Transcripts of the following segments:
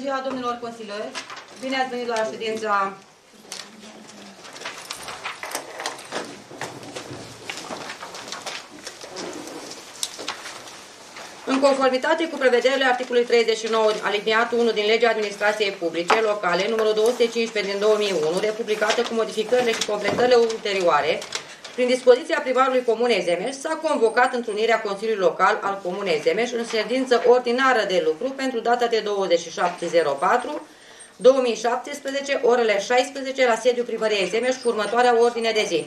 ziua, domnilor consilieri! Bine ați venit la ședința în conformitate cu prevederile articolului 39, alineatul 1 din legea administrației publice locale, numărul 215 din 2001, republicată cu modificările și completările ulterioare, prin dispoziția primarului Comunei Zemeș, s-a convocat întrunirea Consiliului Local al Comunei Zemeș în ședință ordinară de lucru pentru data de 27/04/2017, orele 16, la sediul Primăriei Zemeș, cu următoarea ordine de zi.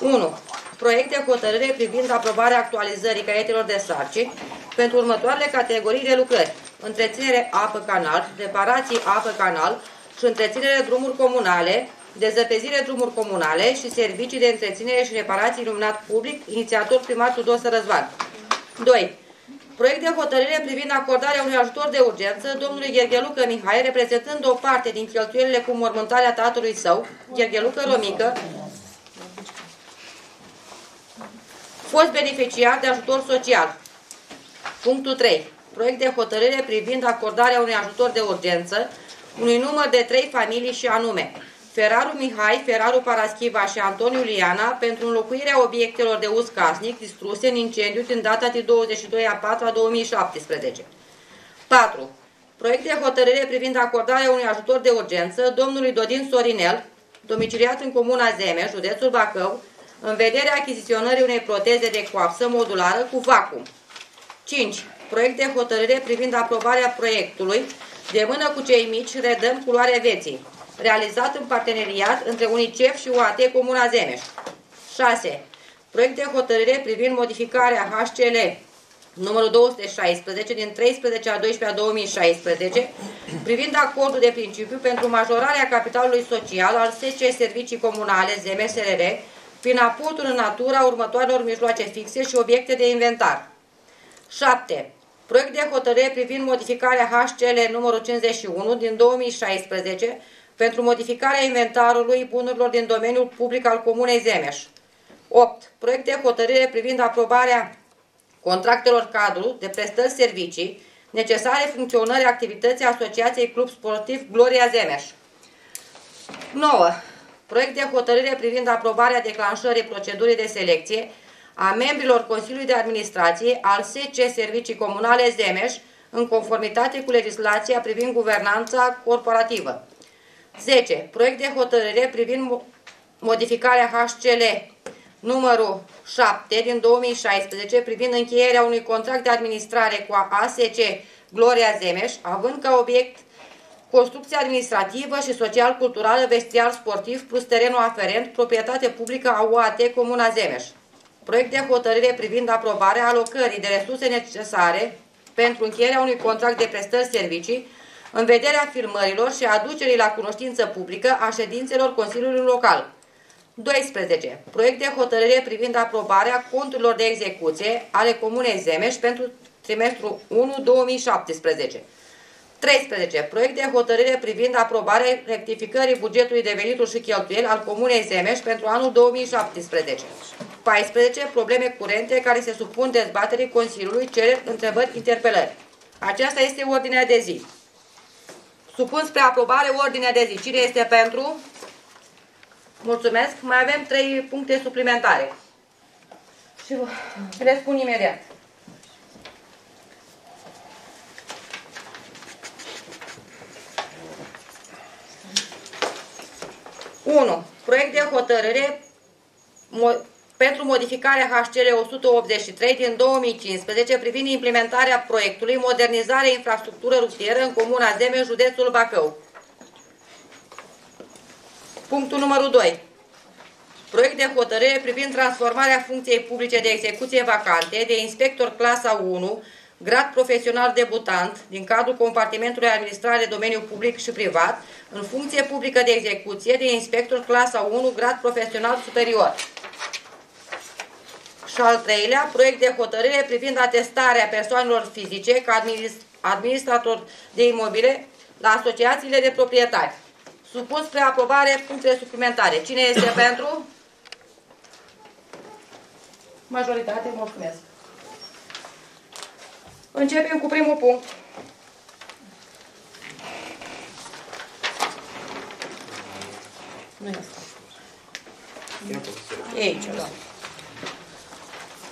1. Proiect de hotărâre privind aprobarea actualizării caietelor de sarcini pentru următoarele categorii de lucrări: întreținere apă-canal, reparații apă-canal și întreținere drumuri comunale, dezăpezire drumuri comunale și servicii de întreținere și reparații iluminat public, inițiator primar Dosă Răzvan. 2. Proiect de hotărâre privind acordarea unui ajutor de urgență domnului Gheorghe Luca Mihai, reprezentând o parte din cheltuielile cu mormântarea tatălui său, Gheorghe Luca Romică, fost beneficiar de ajutor social. Punctul 3. Proiect de hotărâre privind acordarea unui ajutor de urgență unui număr de 3 familii, și anume Fieraru Mihai, Fieraru Paraschiva și Antoniu Liana, pentru înlocuirea obiectelor de uz casnic distruse în incendiu din data de 22/04/2017. 4. Proiect de hotărâre privind acordarea unui ajutor de urgență domnului Dodin Sorinel, domiciliat în comuna Zemeș, județul Bacău, în vederea achiziționării unei proteze de coapsă modulară cu vacuum. 5. Proiect de hotărâre privind aprobarea proiectului De mână cu cei mici redăm culoarea vieții, realizat în parteneriat între UNICEF și UAT Comuna Zemeș. 6. Proiect de hotărâre privind modificarea HCL numărul 216 din 13/12/2016, privind acordul de principiu pentru majorarea capitalului social al SC Servicii Comunale Zemeș SRL prin aportul în natura următoarelor mijloace fixe și obiecte de inventar. 7. Proiect de hotărâre privind modificarea HCL numărul 51 din 2016 pentru modificarea inventarului bunurilor din domeniul public al Comunei Zemeș. 8. Proiect de hotărâre privind aprobarea contractelor cadru de prestări servicii necesare funcționării activității Asociației Club Sportiv Gloria Zemeș. 9. Proiect de hotărâre privind aprobarea declanșării procedurii de selecție a membrilor Consiliului de Administrație al SC Servicii Comunale Zemeș, în conformitate cu legislația privind guvernanța corporativă. 10. Proiect de hotărâre privind modificarea HCL numărul 7 din 2016, privind încheierea unui contract de administrare cu ASC Gloria Zemeș, având ca obiect construcție administrativă și social-culturală, vestiar sportiv plus terenul aferent, proprietate publică a UAT Comuna Zemeș. Proiect de hotărâre privind aprobarea alocării de resurse necesare pentru încheierea unui contract de prestări servicii în vederea firmărilor și aducerii la cunoștință publică a ședințelor Consiliului Local. 12. Proiect de hotărâre privind aprobarea conturilor de execuție ale Comunei Zemeș pentru trimestrul 1/2017. 13. Proiect de hotărâre privind aprobarea rectificării bugetului de venituri și cheltuieli al Comunei Zemeș pentru anul 2017. 14. Probleme curente care se supun dezbaterii Consiliului, cereri, întrebări, interpelări. Aceasta este ordinea de zi. Supun spre aprobare ordinea de zi. Cine este pentru? Mulțumesc. Mai avem 3 puncte suplimentare. Și le spun imediat. Proiect de hotărâre pentru modificarea HCL 183 din 2015 privind implementarea proiectului Modernizare infrastructură rutieră în Comuna Zemeș, județul Bacău. Punctul numărul 2. Proiect de hotărâre privind transformarea funcției publice de execuție vacante de inspector clasa 1, grad profesional debutant, din cadrul compartimentului administrare domeniul public și privat, în funcție publică de execuție de inspector clasa 1, grad profesional superior. Și al 3-lea, proiect de hotărâre privind atestarea persoanelor fizice ca administrator de imobile la asociațiile de proprietari. Supun spre aprobare punctele suplimentare. Cine este pentru? Majoritate, mulțumesc. Începem cu primul punct. nu e asta. E aici, da.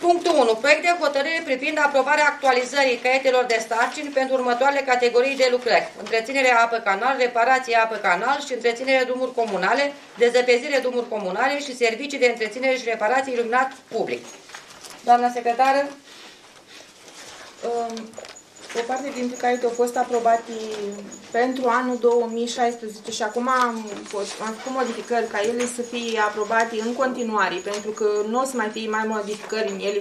Punctul 1. Proiect de hotărâre privind aprobarea actualizării caietelor de sarcini pentru următoarele categorii de lucrări: întreținerea apă-canal, reparație apă-canal și întreținere drumuri comunale, dezăpezire drumuri comunale și servicii de întreținere și reparație iluminat public. Doamna secretară, o parte dintre care au fost aprobate pentru anul 2016 și acum am făcut modificări ca ele să fie aprobate în continuare, pentru că nu o să mai fie mai modificări în ele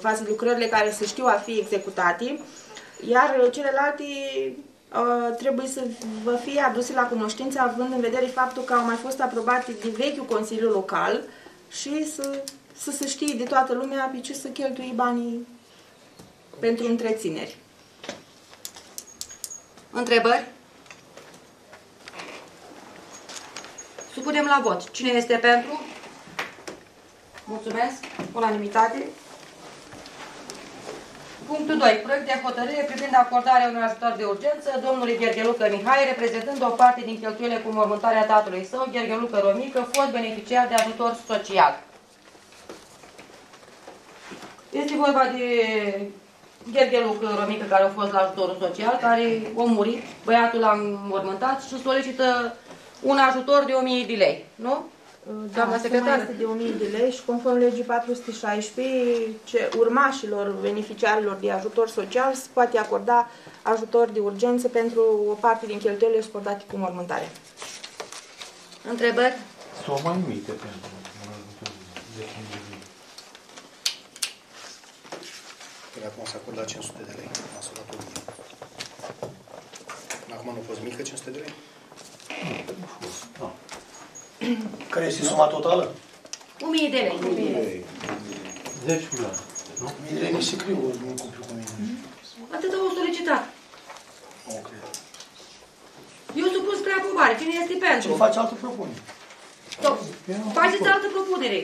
față de lucrările care se știu a fi executate, iar celelalte trebuie să vă fie aduse la cunoștință, având în vedere faptul că au mai fost aprobate de vechiul Consiliu Local și să se știe de toată lumea pe ce să cheltui banii pentru întrețineri. Întrebări? Supunem la vot. Cine este pentru? Mulțumesc. Unanimitate. Punctul 2. Proiect de hotărâre privind acordarea unui ajutor de urgență domnului Gheorghe Luca Mihai, reprezentând o parte din cheltuielile cu mormântarea tatălui său, Gheorghe Luca Romică, fost beneficiar de ajutor social. Este vorba de Gheorghe Luca Romică, care a fost la ajutorul social, care a murit, băiatul l-a înmormântat și solicită un ajutor de 1000 de lei, nu? Doamna secretară, este de 1000 de lei și conform legii 416, urmașilor beneficiarilor de ajutor social se poate acorda ajutor de urgență pentru o parte din cheltuielile suportate cu mormântare. Întrebări? Sau mai multe pentru ajutorul de urgență. Acum s-a acordat 500 de lei, s-a dat 1000. Acum nu a fost mică 500 de lei? Nu a fost, da. Care este suma totală? 1000 de lei. 1000 de lei. 10 milioane, nu? 1000 de lei nu se criu, nu cumpliu cu mine. Atât o solicitat. Ok. Eu supun spre aprobare, cine este pentru? Ce faci altă propunere? Faceți altă propunere.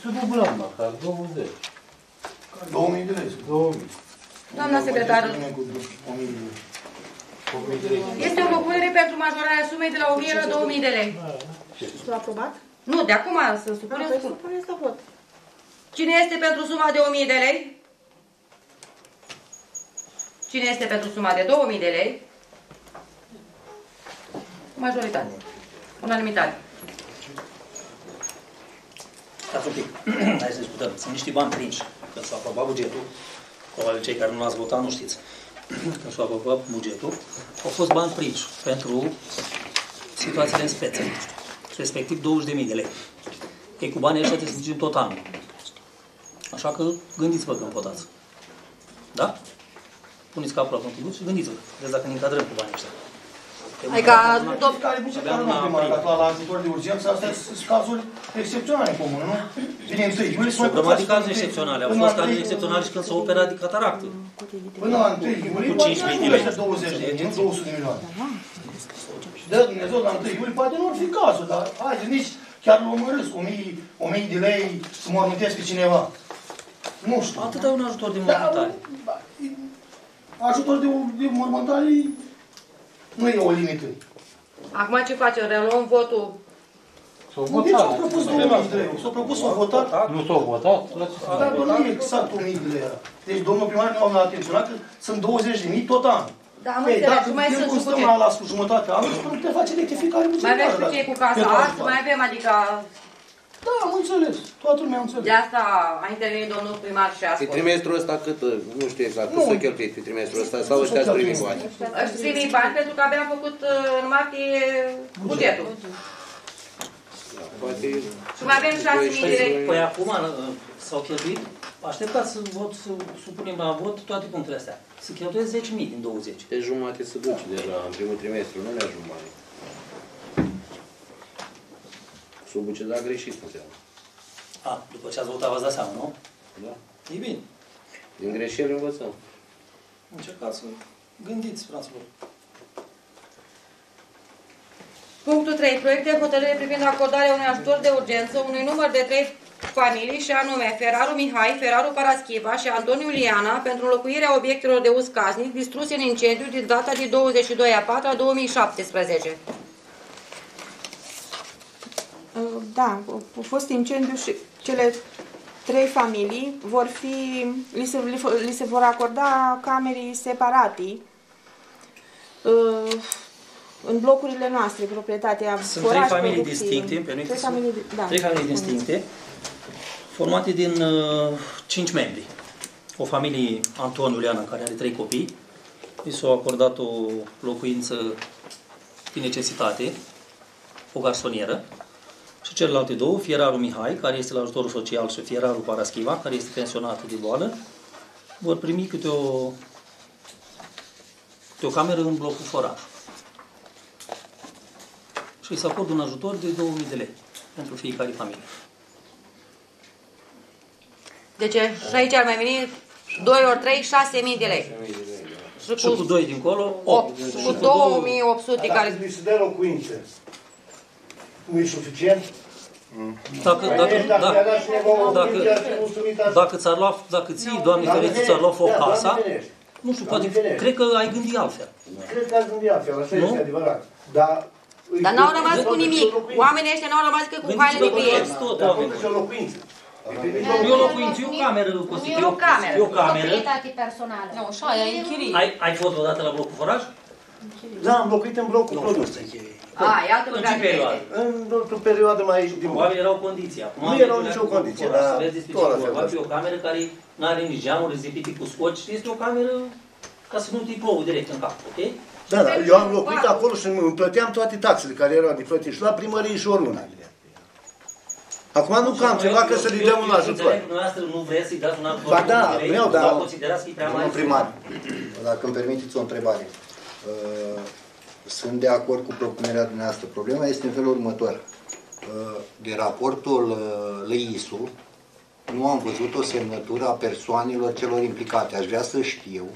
Să dublăm, măcar 20. 2000 de lei. 2000. Doamna secretară, este o propunere pentru majorarea sumei de la 1000 la 2000 de lei. S-a aprobat? Nu, de acum să supuneți. Să supuneți la vot. Cine este pentru suma de 1000 de lei? Cine este pentru suma de 2000 de lei? Majoritate. Unanimitate. Stați un pic. Hai să discutăm. Sunt niște bani prinși. Când s-a aprobat bugetul, probabil cei care nu l-ați votat nu știți, când s-a aprobat bugetul, au fost bani prinși pentru situațiile în speță, respectiv 20.000 de lei. Ei cu banii ăștia trebuie să ducem tot anul. Așa că gândiți-vă când votați. Da? Puneți capul la contribut și gândiți-vă. Vedeți dacă ne încadrăm cu banii ăștia. Adică care bugetarul nu primară, dacă la ajutor de urgență, astea sunt cazuri excepționale în comună, nu? Bine, întâi, nu sunt urmă de cazuri excepționale, au fost cazuri excepționale și când s-a operat de cataractă. Până la întâi, iulie, poate nu primește 20 de lei, nu 200 de milioane. Dă Dumnezeu, la întâi, iulie, poate nu ar fi cazul, dar hai să nici chiar l-am râs, 1000 de lei să mă armântesc pe cineva. Nu știu. Atât e un ajutor de mormântare. Ajutor de mormântare nu e o limită. Acum ce facem? Reluăm votul? S-a votat. S-a propus 2000 de lei. S-a propus, s-a votat. Nu s-a votat. Dar nu e exact 1000 de lei. Deci domnul primar nu a atenționat că sunt 20.000 tot anul. Dar nu înțeleg, mai sunt cu stăm la jumătatea anului, nu putem face rectificare. Mai avem și cei cu casa altă, mai avem, adică... Da, am înțeles. Toată lumea a înțeles. De asta a intervenit domnul primar și a spus. Pe trimestrul ăsta cât, nu știu exact, cât să cheltuiți pe trimestrul ăsta sau ăștia ați primit bani? Ați primit bani pentru că abia am făcut în martie bugetul. Și mai avem 6.000 de lei. Păi acum s-au cheltuit, așteptați să supunem la vot toate punctele astea. Să cheltuiesc 10.000 din 20. De jumate se duce deja în primul trimestru, nu le-a jumate. Sub ce da greșit puteam. A, după ce ați votat v-ați dat seama, nu? Da. E bine. Din greșeli învățăm. Încercați să gândiți, fraților. Punctul 3. Proiect de hotărâre privind acordarea unui ajutor de urgență unui număr de 3 familii și anume Fieraru Mihai, Fieraru Paraschiva și Antoniu Liana pentru înlocuirea obiectelor de uz casnic distruse în incendiu din data de 22/4/2017. Da, a fost incendiu și cele trei familii vor fi, li se vor acorda camerii separate în blocurile noastre, proprietatea. Sunt trei familii distincte, formate din 5 membri. O familie, Antoniu Liana, care are 3 copii, i s-a acordat o locuință din necesitate, o garsonieră, și celelalte două, Fieraru Mihai, care este la ajutorul social, și Fieraru Paraschiva, care este pensionat de boală, vor primi câte o cameră în blocul Forar. Și îi se acordă un ajutor de 2000 de lei pentru fiecare familie. Deci și aici ar mai veni 2 ori 3, 6.000 de lei. Și cu 2 dincolo, 8. Cu 2.800 care... Mi se dă locuințe. Nu e suficient? Dacă ți-ar lua, dacă ții, Doamne ferește, ți-ar lua foc casa, nu știu, poate, cred că ai gândit altfel. Cred că ai gândit altfel, asta este adevărat. Dar n-au rămas cu nimic. Oamenii ăștia n-au rămas că cu haile de pe ei. Dar pentru că locuință. E o locuință, e o cameră, e o cameră. Proprietate personală. Nu, așa, e închirie. Ai fost vreodată la blocul Foraj? Da, am locuit în blocul Produs. Într-o perioadă mai... Probabil erau condiții. Nu erau nicio condiție, dar... E o cameră care nu are nici geamuri, zipite cu scoci. Este o cameră ca să nu te-i plouă direct în cap, ok? Da, da, eu am locuit acolo și îmi plăteam toate taxele care erau de plătit și la primărie și oriunde. Acum nu cam ceva că să le dăm un ajutor. Nu vreți să-i dați un ajutor? Ba da, vreau, dar domnul primar, dacă îmi permiteți o întrebare. Sunt de acord cu propunerea dumneavoastră. Problema este în felul următor. De raportul LISU nu am văzut o semnătură a persoanelor celor implicate. Aș vrea să știu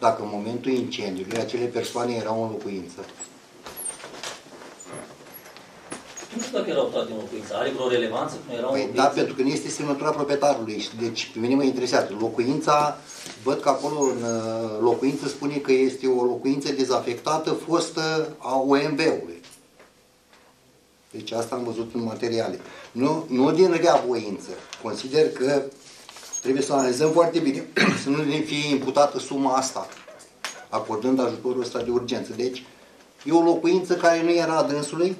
dacă în momentul incendiului acele persoane erau în locuință. Nu știu dacă erau toate în locuință. Are vreo relevanță? Nu erau păi, da, pentru că nu este semnătura proprietarului. Deci, pe mine mă interesează. Locuința, văd că acolo în locuință spune că este o locuință dezafectată, fostă a OMV-ului. Deci asta am văzut în materiale. Nu din rea voință. Consider că trebuie să analizăm foarte bine, să nu ne fie imputată suma asta, acordând ajutorul ăsta de urgență. Deci, e o locuință care nu era a dânsului,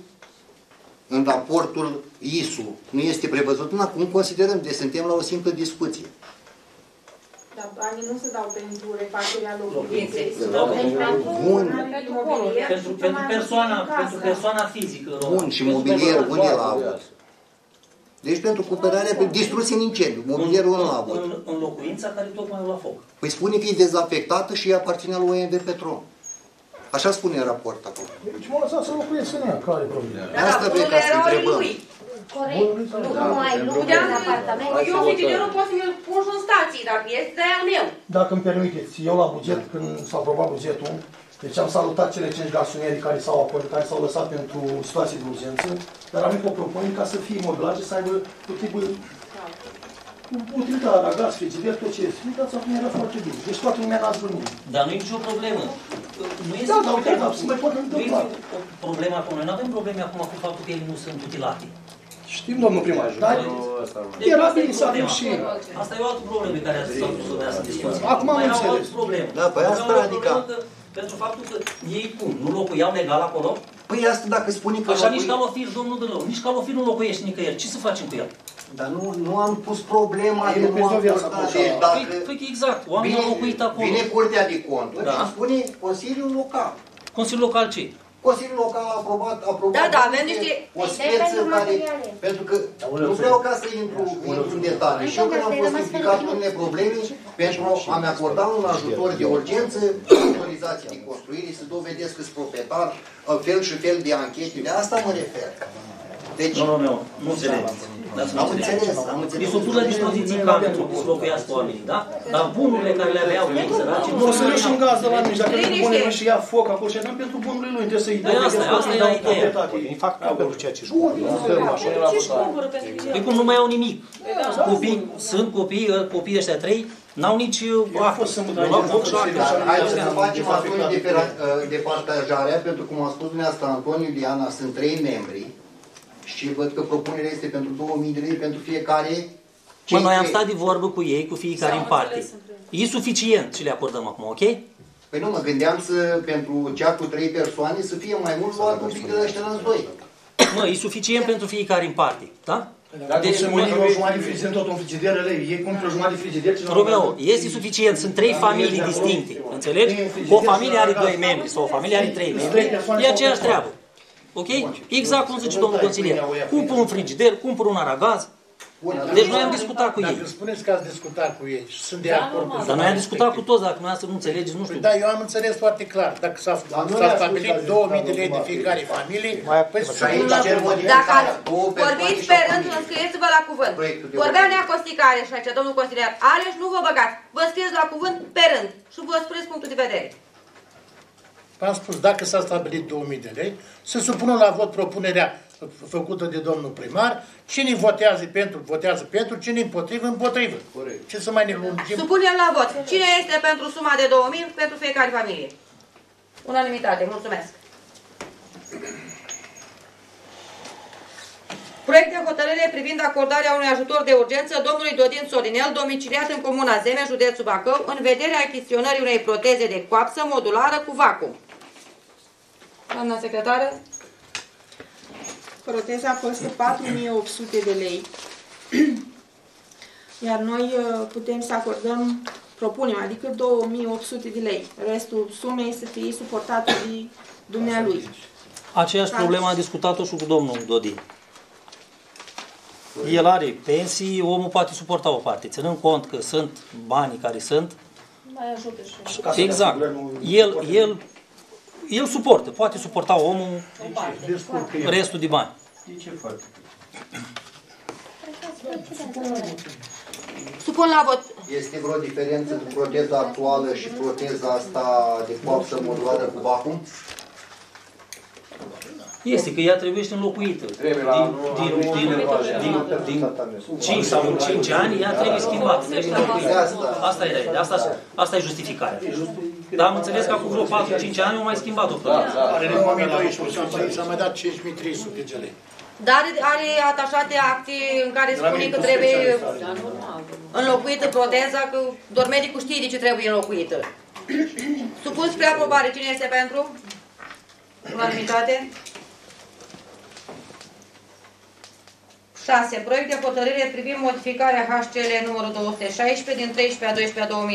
în raportul ISU nu este prevăzut. Acum considerăm, deci suntem la o simplă discuție. Dar banii nu se dau pentru refacerea locuinței. Se dau pentru persoana fizică. Bun, și mobilier unde l-a avut? Deci pentru cuperarea, distrusie în incendiu, mobilierul ăla a avut. În locuința care tocmai a luat foc. Păi spune că e dezafectată și aparține la OMV Petrom. Așa spune în raport acolo. Deci m-a lăsat să locuiesc în ea, care e problema? Asta vrei ca să întrebăm. Corect. Nu mai lucrăm în apartament. Eu, frigiderul, pot să-mi pun în stații, dacă este de aia meu. Dacă îmi permiteți, eu la buget, când s-a aprobat bugetul, deci am salutat cele 5 garsonieri care s-au acordat, care s-au lăsat pentru situații de urgență, dar am o propunere ca să fie imobilaje, să aibă tot tipul utilitare, gaz, frigider, tot ce este. Uitați, acum era foarte bine. Deci toată lumea n-a zbunit. Dar nu-i nicio problemă. Nu este problema acum. Noi nu avem probleme acum cu faptul că ele nu sunt utilate. Știm, domnul primar. Era bine să avem și... Asta e o altă problemă pe care s-a pus să discuție. Acum am înțeles. Da, păi asta radica. Pentru faptul că ei cum? Nu locuiau legal acolo? Păi asta dacă spune că... Așa nici calofir, domnul de rău. Nici calofir nu locuiește nicăieri. Ce să facem cu el? Dar nu am pus problema de nu am fost dacă... Păi exact, oamenii au locuit acolo. Vine Curtea de Conturi și spune Consiliul Local. Consiliul Local ce? Consiliul Local a aprobat o speță care... Pentru că nu vreau ca să intru în detalii. Și eu când am fost implicat unele probleme pentru a-mi acorda un ajutor de urgență, autorizații de construire, să dovedesc că-s proprietar, fel și fel de anchete. De asta mă refer. Deci... Nu înțeleg. Am înțeles, am înțeles. Li s-o pus la dispoziție ca pentru că se locuiască oamenii, da? Dar bunurile care le aveau ei, săraci... O să ieși în gază la nici, dacă nu pune și ia foc acolo și dăm pentru bunurile lui, trebuie să-i dăm. Asta e la idee. Îi fac tot pentru ceea ce-și cumpără. Păi cum nu mai au nimic. Sunt copiii ăștia trei, n-au nici... A fost sâmbătă. Haideți să facem atunci departajarea, pentru cum a spus dumneavoastră Antoniu Liana, sunt trei membri. Și văd că propunerea este pentru 2000 de lei pentru fiecare. Mă, noi am stat de vorbă cu ei, cu fiecare în parte. E suficient ce le acordăm acum, ok? Păi nu, mă gândeam să, pentru cea cu 3 persoane să fie mai mult luat un pic de ăștia la 2. Mă, e suficient pentru fiecare în parte, da? Deci sunt jumătate de frigider, tot un frigider, ei cumpără jumătate de frigider. Romeo, este suficient, sunt 3 familii distincte, înțelegi? O familie are 2 membri sau o familie are 3 membri, e aceeași treabă. Ok? Exact cum zice domnul consilier. Cumpăr un frigider, cumpăr un aragaz. Deci noi am discutat cu ei. Dacă spuneți că ați discutat cu ei și sunt de acord cu ei. Dar noi am discutat cu toți, dacă nu înțelegeți, nu știu. Da, eu am înțeles foarte clar. Dacă s-a stabilit 2000 de lei de fiecare familie, păi să vorbiți pe rând, înscrieți-vă la cuvânt. Vorbea Nea Costică Aleș aici, domnul consilier. Aleș, nu vă băgați. Vă scrieți la cuvânt pe rând și vă spuneți punctul de vedere. V-am spus, dacă s-a stabilit 2000 de lei, se supună la vot propunerea făcută de domnul primar, cine votează pentru, votează pentru, cine împotrivă, împotrivă. Corect. Ce să mai ne lungim? Supunem la vot. Cine este pentru suma de 2000 pentru fiecare familie? Unanimitate. Mulțumesc. Proiect de hotărâre privind acordarea unui ajutor de urgență domnului Dodin Sorinel, domiciliat în comuna Zemeș, județul Bacău, în vederea achiziționării unei proteze de coapsă modulară cu vacuum. Doamna secretară? Proteza costă 4800 de lei, iar noi putem să acordăm, propunem, adică 2800 de lei. Restul sumei să fie suportat de dumnealui. Aceeași problemă am discutat-o și cu domnul Dodin. El are pensii, omul poate suporta o parte, ținând cont că sunt banii care sunt. Mai ajută și el. Exact. El suportă, poate suporta omul restul de bani. Supun la vot. Este vreo diferență între proteza actuală și proteza asta de coapsă modulară cu vacuum? Este că ea trebuie înlocuită. Din 5 ani ea trebuie schimbată. Asta e justificarea. Dar am înțeles că acum vreo 4-5 ani au mai schimbat-o. Are s-a mai dat 5300 de lei. Dar are atașate acte în care spune că trebuie înlocuită proteza, că doar medicul știe de ce trebuie înlocuită. Supun spre aprobare. Cine este pentru? Unanimitate. 6. Proiect de hotărâre privind modificarea HCL numărul 216 din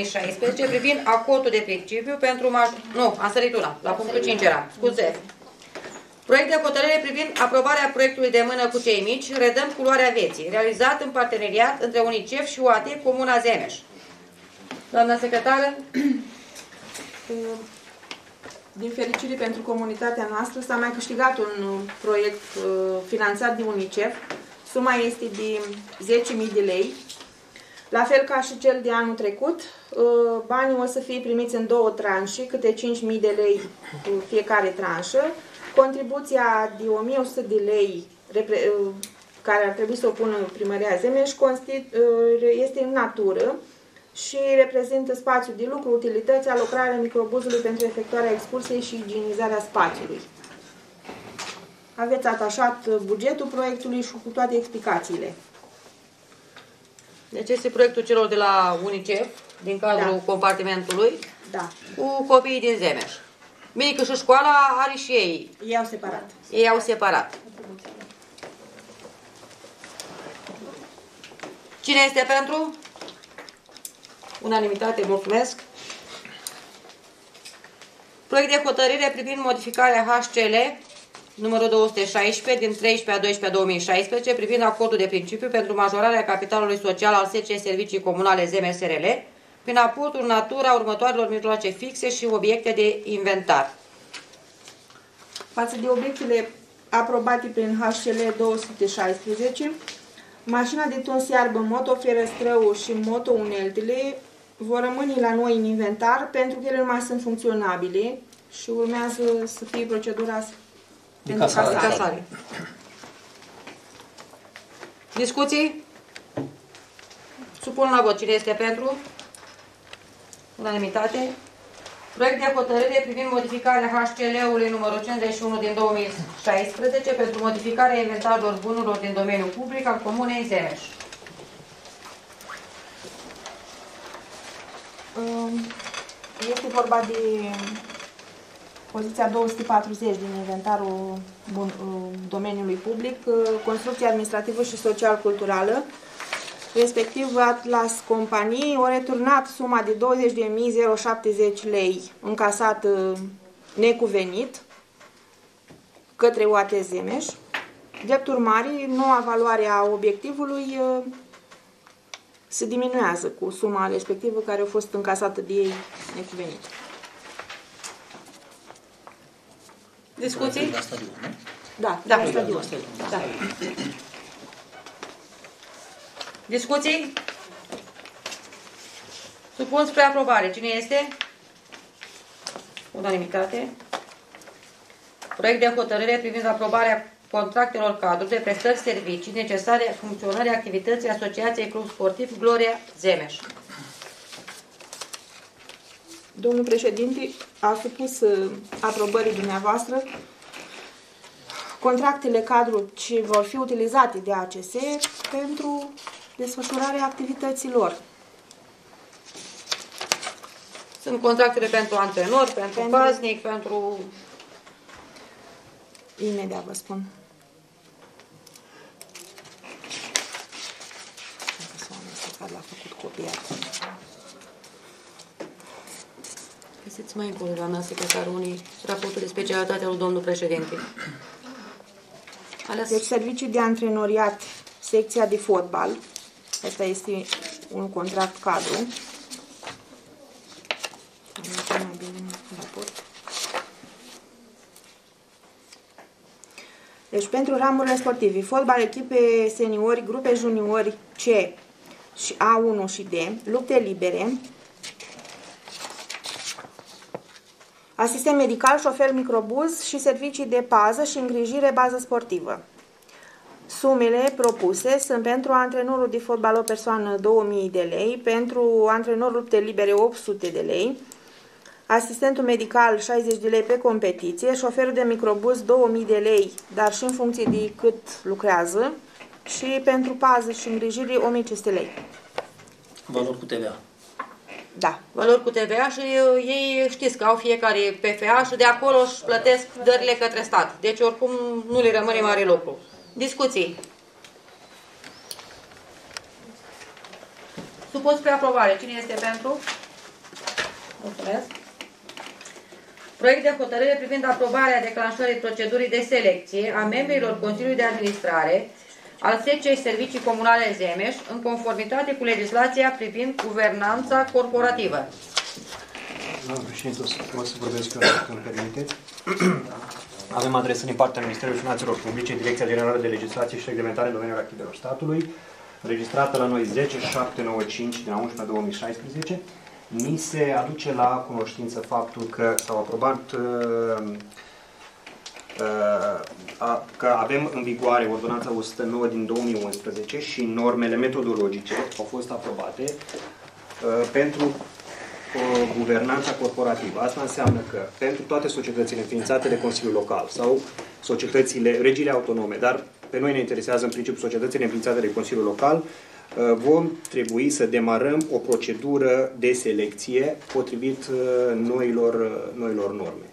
13/12/2016 privind acordul de principiu pentru la punctul 5 era. Scuze. Proiect de hotărâre privind aprobarea proiectului de mână cu cei mici, redăm culoarea vieții, realizat în parteneriat între UNICEF și UAT, comuna Zemeș. Doamna secretară, din fericire pentru comunitatea noastră s-a mai câștigat un proiect finanțat de UNICEF. Suma este de 10.000 de lei, la fel ca și cel de anul trecut. Banii o să fie primiți în 2 tranșe, câte 5.000 de lei fiecare tranșă. Contribuția de 1.100 de lei, care ar trebui să o pună Primăria Zemeș, este în natură și reprezintă spațiu de lucru, utilități, alocarea microbuzului pentru efectuarea excursiei și igienizarea spațiului. Aveți atașat bugetul proiectului și cu toate explicațiile. Deci este proiectul celor de la UNICEF, din cadrul compartimentului, cu copiii din Zemeș. Bine că și școala are și ei. Ei au separat. Ei au separat. Cine este pentru? Unanimitate, mulțumesc. Proiect de hotărâre privind modificarea HCL numărul 216 din 13/12/2016 privind acordul de principiu pentru majorarea capitalului social al SC Servicii Comunale ZMSRL prin aportul în natura următoarelor mijloace fixe și obiecte de inventar. Față de obiectele aprobate prin HCL 216, mașina de tuns iarbă, motoferăstrăul și motouneltele vor rămâne la noi în inventar pentru că ele nu mai sunt funcționabile și urmează să fie procedura de casare. Discuții? Supun la vot. Cine este pentru? Unanimitate. Proiect de hotărâre privind modificarea HCL-ului numărul 51 din 2016 pentru modificarea inventarelor bunurilor din domeniul public al Comunei Zemeș. Este vorba de poziția 240 din inventarul domeniului public, construcție administrativă și social-culturală, respectiv Atlas Company, au returnat suma de 20.070 lei încasat necuvenit către UAT Zemeș. Drept urmare, noua valoare a obiectivului se diminuează cu suma respectivă care a fost încasată de ei necuvenit. Discuții? Da, da, stadion. Da. Discuții? Supun spre aprobare. Cine este? Unanimitate. Proiect de hotărâre privind aprobarea contractelor cadru de prestări servicii necesare funcționării activității Asociației Club Sportiv Gloria Zemeș. Domnul președinte, a supus aprobării dumneavoastră contractele cadru ce vor fi utilizate de ACS pentru desfășurarea activităților. Sunt contractele pentru antrenori, pentru paznic, pentru... Imediat vă spun. L-a făcut copiat. Găsiți mai încolo, doamna secretarul unii raportul de specialitate al domnului președinte. Deci, serviciul de antrenoriat, secția de fotbal. Asta este un contract cadru. Mai bine raport. Deci, pentru ramurile sportive, fotbal, echipe seniori, grupe juniori C și A1 și D, lupte libere, asistent medical, șofer microbuz și servicii de pază și îngrijire bază sportivă. Sumele propuse sunt pentru antrenorul de fotbal o persoană 2000 de lei, pentru antrenor lupte libere 800 de lei, asistentul medical 60 de lei pe competiție, șoferul de microbuz 2000 de lei, dar și în funcție de cât lucrează, și pentru pază și îngrijire 1500 lei. Valori cu TVA. Da, valori cu TVA și ei știți că au fiecare PFA și de acolo își plătesc dările către stat. Deci oricum nu le rămâne mare lucru. Discuții. Supun spre aprobare. Cine este pentru? Mulțumesc. Proiect de hotărâre privind aprobarea declanșării procedurii de selecție a membrilor Consiliului de Administrare al secției Servicii Comunale Zemeș, în conformitate cu legislația privind guvernanța corporativă. Doamna președinte, o să vorbesc eu, dacă îmi permiteți. Avem adresă din partea Ministerului Finanțelor Publice, Direcția Generală de Legislație și Reglementare în domeniul activelor statului, registrată la noi 10795 din 11-2016. Ni se aduce la cunoștință faptul că s-au aprobat că avem în vigoare Ordonanța 109 din 2011 și normele metodologice au fost aprobate pentru guvernanța corporativă. Asta înseamnă că pentru toate societățile înființate de Consiliul Local sau societățile, regiile autonome, dar pe noi ne interesează în principiu societățile înființate de Consiliul Local, vom trebui să demarăm o procedură de selecție potrivit noilor norme.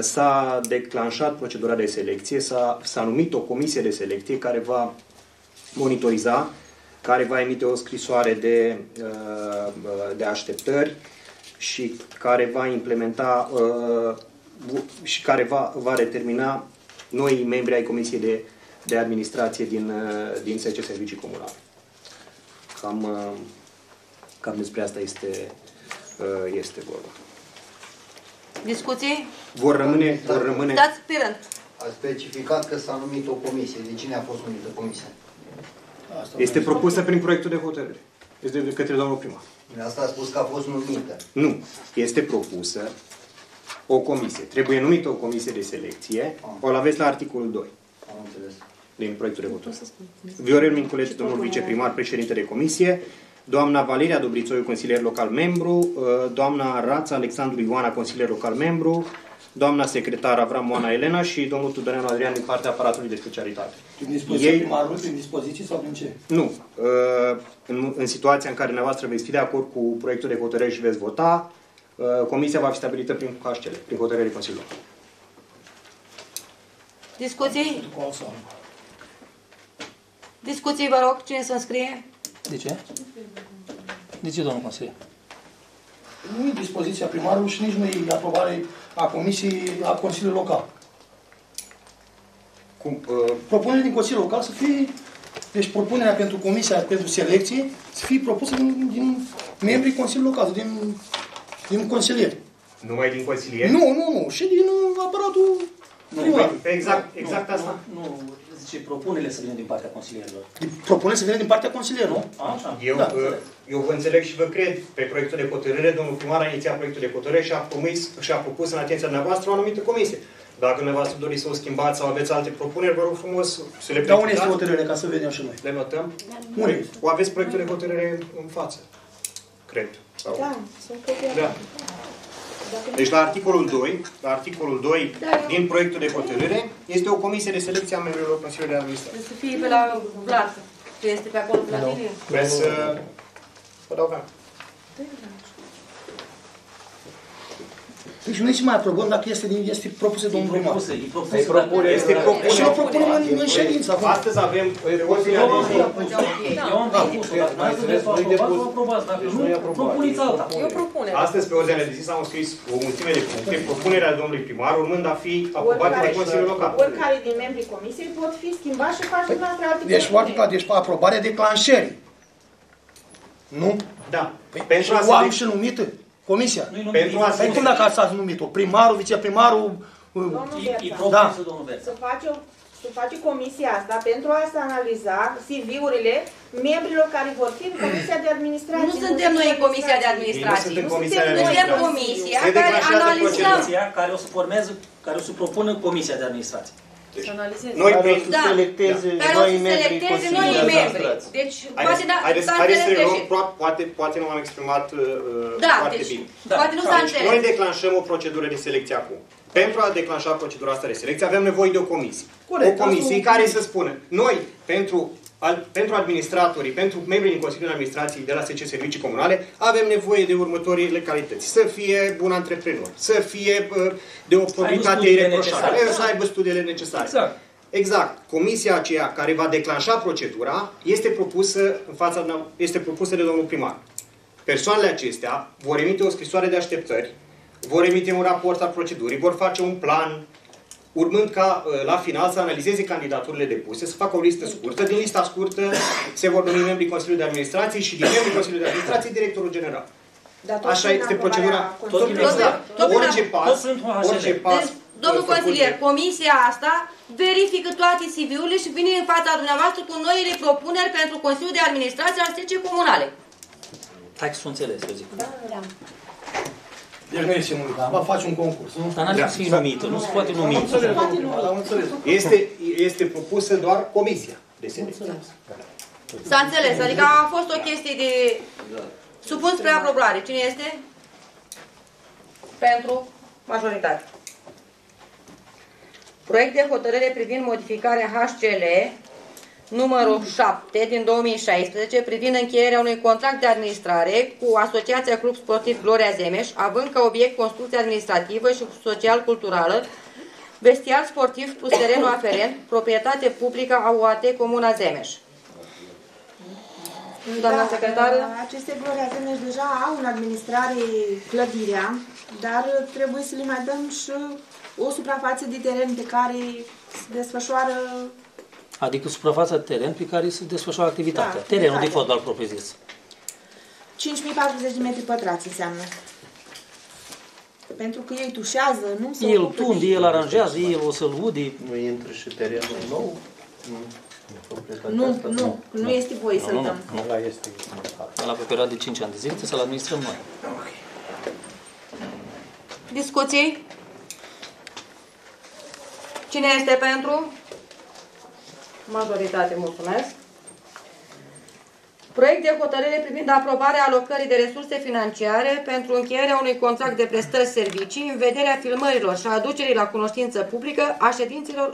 S-a declanșat procedura de selecție, s-a numit o comisie de selecție care va monitoriza, care va emite o scrisoare de așteptări și care va implementa și care va determina noi membri ai comisiei de administrație din SC Servicii Comunale. Cam despre asta este vorba. Discuții? Vor rămâne... Stați pe rând. A specificat că s-a numit o comisie. De cine a fost numită comisia? Este propusă prin proiectul de hotărâre. Este de către doamnul primar. Asta a spus că a fost numită. Nu. Este propusă o comisie. Trebuie numită o comisie de selecție. O aveți la articolul 2. Am înțeles. Din proiectul de hotărâre. Viorel Minculescu, domnul viceprimar, președinte de comisie, doamna Valeria Dobrițoiu, consilier local membru, doamna Rața Alexandru Ioana, consilier local membru, doamna secretar Avram Moana Elena și domnul Tudorianu Adrian din partea aparatului de specialitate. Prin dispoziție, ei... primarul, prin dispoziție sau prin ce? Nu. În situația în care dumneavoastră veți fi de acord cu proiectul de hotărâre și veți vota, comisia va fi stabilită prin HCL, prin hotărârea Consiliului. Discuții? Discuții, vă rog, cine se înscrie? De ce? De ce, domnul consilier? Nu e dispoziția primarului și nici nu e aprobare a comisiei, a Consiliului Local. Propunerea din Consiliul Local să fie, deci propunerea pentru comisia, pentru selecție, să fie propusă din membrii Consiliului Local, din consilieri. Numai din consilieri? Nu, nu, nu, și din aparatul privat. Exact asta. Nu. Ce propunerile să vină din partea consilierilor? Propunerile să vină din partea consilierilor, nu? Așa. Eu vă înțeleg și vă cred pe proiectul de hotărâre. Domnul primar a inițiat proiectul de hotărâre și a propus în atenția dumneavoastră o anumită comisie. Dacă dumneavoastră doriți să o schimbați sau aveți alte propuneri, vă rog frumos să le prezentați. Dar unde este hotărâre, ca să vedem și noi? Le notăm? Unde? O aveți proiectul de hotărâre în față, cred. Da, sunt copiat. Deci la articolul 2 din proiectul de hotărâre este o comisie de selecție a membrilor Consiliului de Administrație. Trebuie să fie pe la Vlad. Este pe acolo, la mine. Vreau să... Vă dau cam. Deci noi și mai aprobăm dacă este propuse domnul primar. Este propuse. Și o propunem în ședință. Astăzi avem ordinea de zi. Eu am propus-o. Nu propuniți alta. Eu propune. Astăzi pe ordinea de zi s-au înscris o mulțime de puncte. Propunerea domnului primar urmând a fi aprobată de Consiliul Local. Oricare din membrii comisiei pot fi schimbat și face noastră alte propuneri. Deci aprobarea declanșării. Nu? Da. O am și numită. Comisia. Păi cum dacă ați numit-o? Primarul, viceprimarul... Da. Să face comisia asta pentru a se analiza CV-urile membrilor care vor fi în comisia de administrație. Nu suntem noi în comisia de administrație. Suntem comisia care analizăm. Care o să propună comisia de administrație. Noi selecteze noi membri. Deci, poate nu m-am exprimat foarte bine. Noi declanșăm o procedură de selecție acum. Pentru a declanșa procedura asta de selecție avem nevoie de o comisie. O comisie care să spună, noi, pentru administratorii, pentru membrii din Consiliul de Administrație de la SC Servicii Comunale, avem nevoie de următoarele calități. Să fie bun antreprenor, să fie de o probitate ireproșabilă, să aibă studiile necesare. Exact. Comisia aceea care va declanșa procedura este propusă de domnul primar. Persoanele acestea vor emite o scrisoare de așteptări, vor emite un raport al procedurii, vor face un plan, urmând ca la final să analizeze candidaturile depuse, să facă o listă scurtă. Din lista scurtă se vor numi membrii Consiliului de Administrație și din membrii Consiliului de Administrație directorul general. Așa este procedura. Orice pas... Domnul consilier, comisia asta verifică toate CV-urile și vine în fața dumneavoastră cu noile propuneri pentru Consiliul de Administrație al SC Comunale. Hai să o înțeles, eu zic. Da. Deci nu este numit, va face un concurs. Dar n-ar fi numită, nu se poate numi. Este propusă doar comisia de selecție. S-a înțeles, adică a fost o chestie de... Supun spre aprobare. Cine este? Pentru majoritate. Proiect de hotărâre privind modificarea HCL numărul 7 din 2016, privind încheierea unui contract de administrare cu Asociația Club Sportiv Gloria Zemeș, având ca obiect construcția administrativă și social-culturală, vestiar sportiv plus terenul aferent, proprietate publică a UAT Comuna Zemeș. Doamna secretară? Aceste Gloria Zemeș deja au în administrare clădirea, dar trebuie să le mai dăm și o suprafață de teren pe care se desfășoară. Adică suprafața de teren pe care se desfășoară activitatea. Da, terenul de fotbal propriu-zis. 5.040 de metri pătrați înseamnă. Pentru că ei tușează, nu? El tunde, el aranjează, el o să-l ude. Nu intră și terenul nou? Nu este voie să-l dăm. La pe perioadă de 5 ani de zile să-l administrăm noi. Discuții? Cine este pentru? Majoritate, mulțumesc. Proiect de hotărâre privind aprobarea alocării de resurse financiare pentru încheierea unui contract de prestări-servicii în vederea filmărilor și a aducerii la cunoștință publică a ședințelor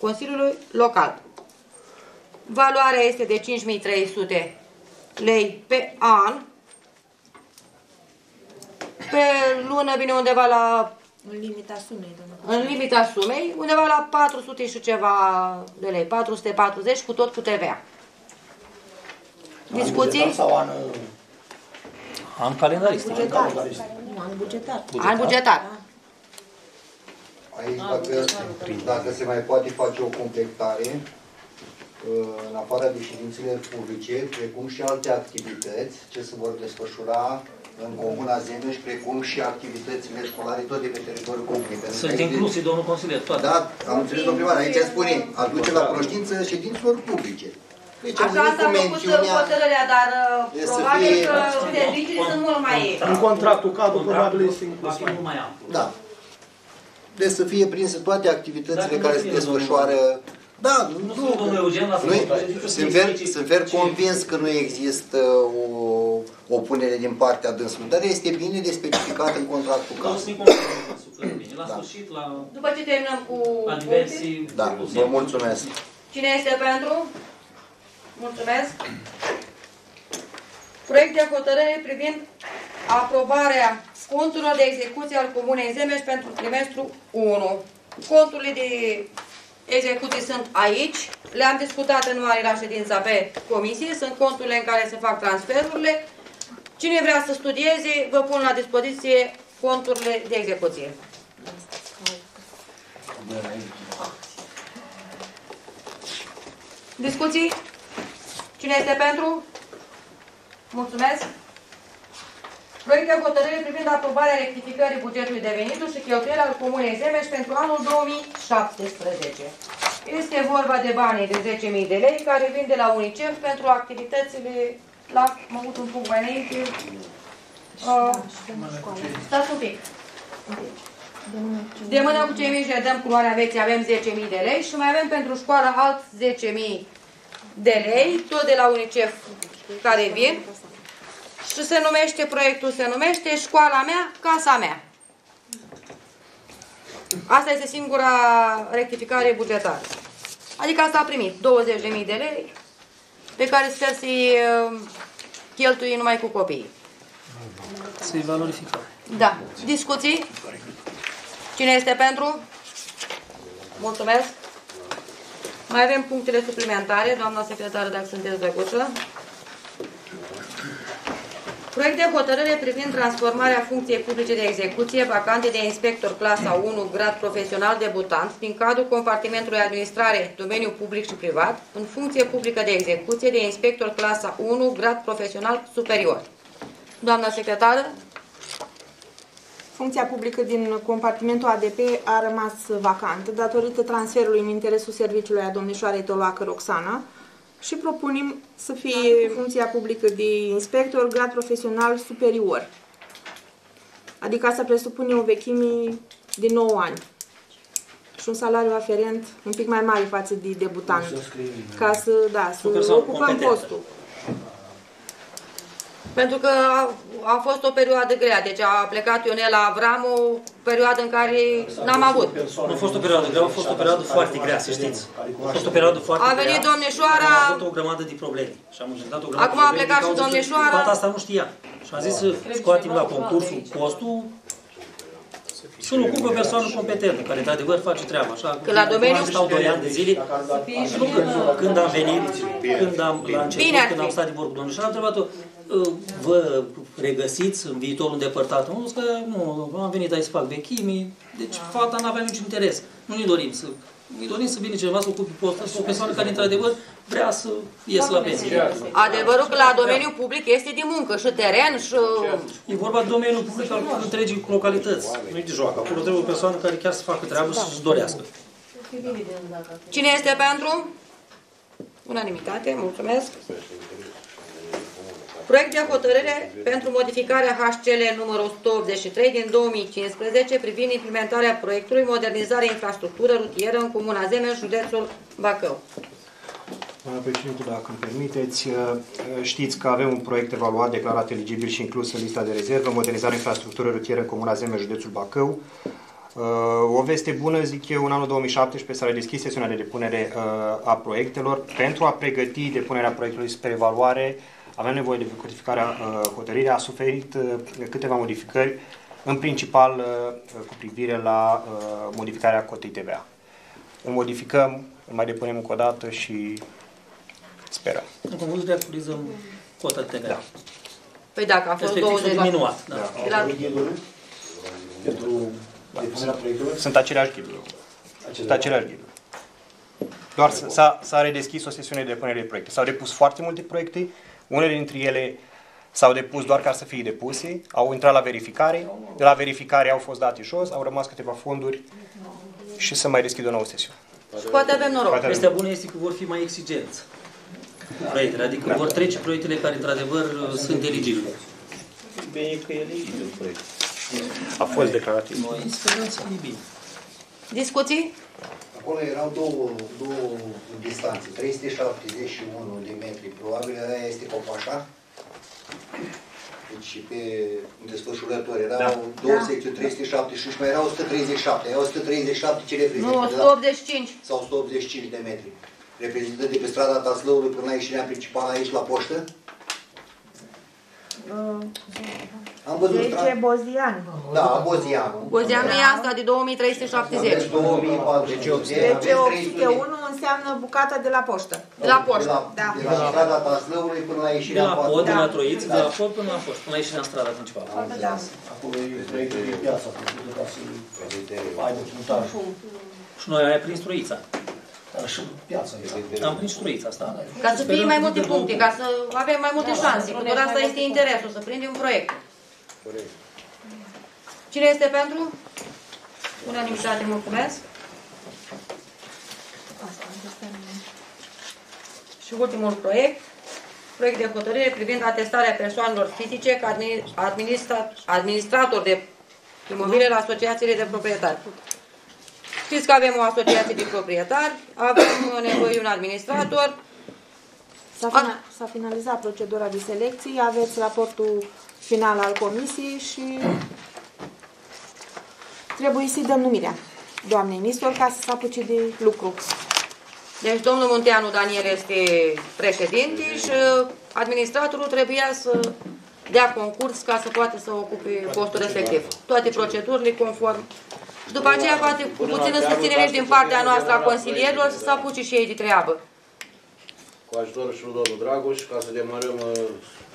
Consiliului Local. Valoarea este de 5.300 lei pe an. Pe lună vine undeva la... În limita sumei, doamnă. În limita sumei, undeva la 400 și ceva de lei, 440 cu tot cu TVA. Discuții? An calendarist. Bugetar. Nu, an bugetar. An bugetar. Aici, dacă se mai poate face o completare, în afară de ședințele publice, precum și alte activități ce se vor desfășura în Comuna Zemeș, precum și activitățile școlare, tot de pe teritoriul comunei. Sunt incluse, domnul consilier, toate. Da, am înțeles, domnul primar, aici spune, aduce la cunoștință ședințelor publice. Deci, așa s-a făcut hotărârea, dar probabil că serviciile sunt mult mai... În contractul cadru, probabil, este inclusiv. Da. Deci să fie prinse toate activitățile care se desfășoară. Da, sunt convins că nu există o opunere din partea dânsului, dar este bine de specificat în contractul cadru. După ce terminăm cu adversii... Da, vă mulțumesc. Cine este pentru? Mulțumesc. Proiect de hotărâre privind aprobarea conturilor de execuție al Comunei Zemeș pentru trimestru 1. Conturile de execuții sunt aici, le-am discutat în mare la ședința pe comisie, sunt conturile în care se fac transferurile. Cine vrea să studieze, vă pun la dispoziție conturile de execuție. Discuții? Cine este pentru? Mulțumesc! Proiect de hotărâre privind aprobarea rectificării bugetului de venituri și cheltuieli al Comunei Zemeș pentru anul 2017. Este vorba de banii de 10.000 de lei care vin de la UNICEF pentru activitățile la... Mă uit un punct mai înainte. Stați un pic. De mână cu cei mici ne dăm culoarea veții, avem 10.000 de lei și mai avem pentru școală alt 10.000 de lei, tot de la UNICEF care vin. Și se numește, proiectul se numește Școala mea, casa mea. Asta este singura rectificare bugetară. Adică asta a primit 20.000 de lei pe care sper să-i cheltui numai cu copiii. Să-i valorificăm. Da. Discuții? Cine este pentru? Mulțumesc. Mai avem punctele suplimentare. Doamna secretară, dacă sunteți drăguță. Proiect de hotărâre privind transformarea funcției publice de execuție vacante de inspector clasa 1, grad profesional debutant, din cadrul compartimentului administrare, domeniu public și privat, în funcție publică de execuție de inspector clasa 1, grad profesional superior. Doamna secretară? Funcția publică din compartimentul ADP a rămas vacantă datorită transferului în interesul serviciului a domnișoarei Tolacă Roxana, și propunem să fie funcția publică de inspector, grad profesional superior. Adică asta presupune o vechime de 9 ani și un salariu aferent un pic mai mare față de debutant, ca să, da, să ocupăm postul. Pentru că a fost o perioadă grea, deci a plecat Ionela Avramu, perioadă în care n-am avut. Nu a fost o perioadă grea, a fost o perioadă foarte grea, să știți. A fost o perioadă foarte grea. A venit domnișoara... Am avut o grămadă de probleme și am încercat o grămadă de probleme. Acum a plecat și domnișoara... Fata asta nu știa și a zis să scoatem la concursul costul și îl ocupă persoană competentă, care de adevăr face treaba. Că la domeniu stau 2 ani de zile, când am venit, când am început, când am stat de vorbă cu domnișoara, am întrebat-o: vă regăsiți în viitorul îndepărtat? Am zis că nu, am venit aici să fac vechimii, deci fata n-avea niciun interes. Nu ne dorim să... Ne dorim să vină cineva să ocupe postul sau o persoană care, într-adevăr, vrea să iasă la pensie. Adevărul că la domeniul public este de muncă și teren și... E vorba de domeniul public al întregii localități. Nu-i de joacă. Acolo trebuie o persoană care chiar să facă treabă și să-și dorească. Cine este pentru? Unanimitate, mulțumesc. Proiect de hotărâre pentru modificarea HCL numărul 183 din 2015 privind implementarea proiectului Modernizare infrastructură rutieră în Comuna Zemeș, județul Bacău. Doamna președinte, dacă îmi permiteți, știți că avem un proiect evaluat, declarat eligibil și inclus în lista de rezervă, modernizarea infrastructurii rutiere în Comuna Zemeș, județul Bacău. O veste bună, zic eu, în anul 2017 s-a deschis sesiunea de depunere a proiectelor. Pentru a pregăti depunerea proiectului spre evaluare, avem nevoie de codificarea hotărârii, a suferit câteva modificări, în principal cu privire la modificarea cotei TVA. O modificăm, mai depunem încă o dată și sperăm. În concluzie, actualizăm cota TVA. Da. Păi dacă a fost 20 diminuat. Da. Da. Sunt aceleași ghiduri. Sunt aceleași ghiduri. Doar s-a redeschis o sesiune de depunere de proiecte. S-au depus foarte multe proiecte. Unele dintre ele s-au depus doar ca să fie depuse. Au intrat la verificare. De la verificare au fost date jos. Au rămas câteva fonduri și să mai deschid o nouă sesiune. Și poate avem noroc. Vestea bună este că vor fi mai exigenți proiectele. Adică vor trece proiectele care, într-adevăr, sunt eligibile. Bine că e eligibil proiect. A fost declarat. Noi sperăm să fie bine. Discuții? Acolo erau două distanțe, 371 de metri, probabil aia este Copașa. Deci pe desfășurători erau două secții, 370 și mai erau 137. Erau 137 ce reprezintă. Nu, 185. Sau 185 de metri. Reprezintă de pe strada Taslăului până la ieșirea principală aici la poștă. Am văzut Bozian. Da, Bozian. Bozian e asta de 2370. Deci 1 înseamnă bucata de la poștă. De la poștă. Da. De la strada Taslăului până la ieșirea la pod, de la Troiți, de la pod până la poștă, până la ieșirea în strada principală. Da. Acolo e proiectul de piață, și noi am prins Troița. Și piața. Am prins Troița asta. Ca să fie mai multe puncte, ca să avem mai multe șanse. Pentru asta este interesul, să prindem proiect. Cine este pentru? Unanimitate, mulțumesc. Și ultimul proiect. Proiect de hotărâre privind atestarea persoanelor fizice ca administrator de imobile la asociațiile de proprietari. Știți că avem o asociație de proprietari, avem nevoie de un administrator. S-a finalizat procedura de selecție, aveți raportul final al comisiei și trebuie să-i dăm numirea doamnei Nistor ca să se apuce de lucru. Deci domnul Monteanu Daniel este președinte și administratorul trebuia să dea concurs ca să poată să ocupe postul respectiv. Toate procedurile conform. După aceea, poate cu puțină susținere din partea noastră a consilierilor să se apuce și ei de treabă. Cu ajutorul și domnul Dragoș, ca să demarăm,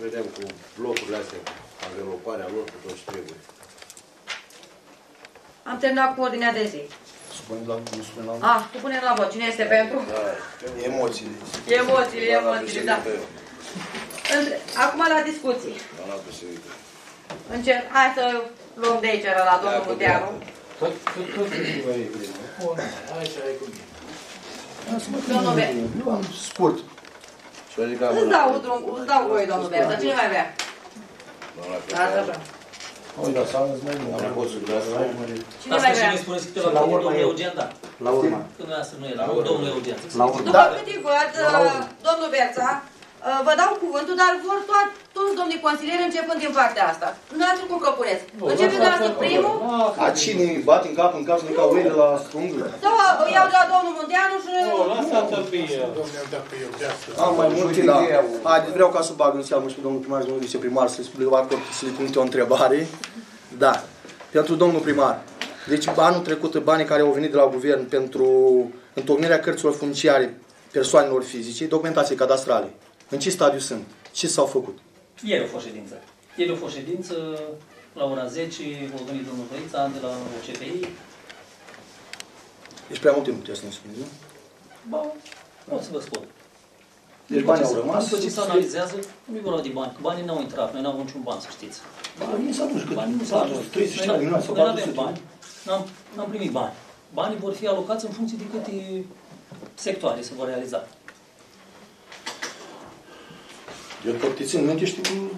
vedem cu blocurile astea, cu relocarea lor, cu tot ce trebuie. Am terminat cu ordinea de zi. Supunem la vot. Cine este pentru? Emoțiile. Emoțiile, da. Acum la discuții. Hai să luăm de aici la domnul Budeanu. Tot timpul e bine. Aici ai cu mine. Nu am scurt. Îți dau voi, domnul Bea, dar cine mai vrea? Cine mai vrea? La urmă eu. La urmă. La urmă. După cât îi văd, domnul Berța, vă dau cuvântul, dar vor toți domnii consilieri începând din partea asta. Nu ați cum propuneți. Începeți dumneavoastră primul. A cine îi bat în cap, nu-i ca oile la strungă? Da, îi iau de la domnul Munteanu și... Am mai multe, da. Haideți, vreau ca să bag în seamă și pe domnul primar și domnul viceprimar să-i spune să-i trimite o întrebare. Da, pentru domnul primar. Deci anul trecut, banii care au venit de la guvern pentru întocmirea cărților funciare persoanelor fizice, documentații cadastrale. În ce stadiu sunt? Ce s-au făcut? Ieri a fost ședință. La ora 10, o venit domnul Băița de la OCPI. Ești prea mult timp, puteți să ne spuneți, nu? Ba, nu o să vă spun. Deci banii au rămas? După ce se analizează, nu e vorba de bani. Banii n-au intrat, noi n-am avut niciun bani, să știți. Banii s-au dus, noi n-avem bani, n-am primit bani. Banii vor fi alocați în funcție de câte sectoare se vor realiza. Eu tot te țin minte, știi cum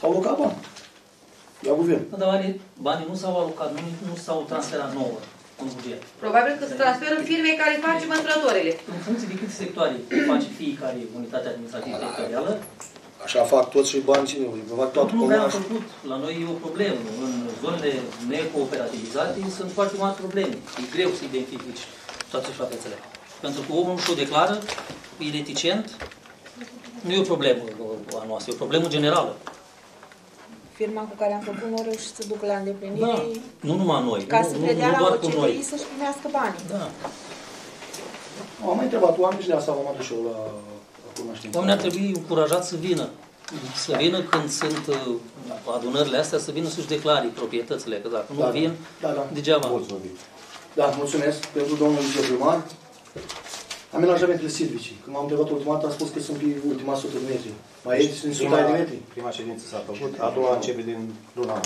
s-au alocat bani la guvern. Dar banii nu s-au alocat, nu s-au transferat nouă. în buget. Probabil că se transferă firmei care face mătrătoarele. În funcție de câte sectoare face fiecare unitate administrativă teritorială. Așa fac toți și banii ținului. Nu le-am făcut. La noi e o problemă. În zonele necooperativizate sunt foarte mari probleme. E greu să identifici toate suprafețele. Pentru că omul și-o declară, e reticent. Nu e o problemă a noastră, e o problemă generală. Firma cu care am făcut nu reușit să duc la îndeplinire. Da. Nu numai noi. Ca să predea la OCPI să-și primească banii. Da. Am mai întrebat oamenii și de asta v-am adus eu la cunoștință. Oamenii ar trebui încurajați să vină. Să vină când sunt adunările astea, să vină să-și declare proprietățile. Că dacă nu vin, degeaba. Da, mulțumesc pentru domnul viceprimar. Amenajamentele silvice. Când m-am întrebat ultima dată, a spus că sunt pe ultima 100 de metri. Mai e din 100 de metri? Prima ședință s-a făcut, a doua începe din luna.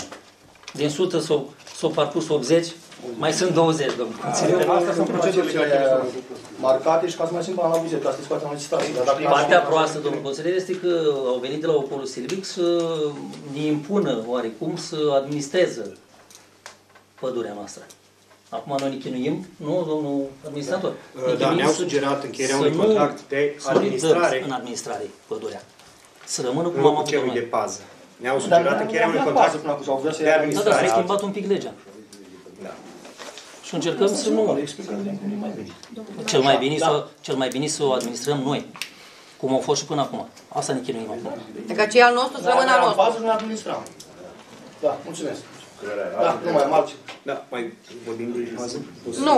Din 100 s-au parcurs 80, mai sunt 20, domnule. Asta sunt procedurile marcate și ca să mai țin bani la buget, ca să scoatem la licitație. Partea proastă, domnul consilier, este că au venit de la Opolul Silvic să ne impună oarecum să administreze pădurea noastră. Acum noi ne chinuim, nu, domnul administrator? Da, ne-au sugerat încheierea unui contract de administrare. În administrare, pădurea. Să rămână cum am avut noi. De pază. Ne-au sugerat încheierea unui contract de administrare. Da, s-a schimbat un pic legea. Și încercăm să nu... Cel mai bine să o administrăm noi. Cum au fost și până acum. Asta ne chinuim acum. Dacă ce e al nostru, să rămână al nostru. Pază nu administrăm. Da, mulțumesc. Da, nu mai am altceva. Da, mai vorbim de pază? Nu.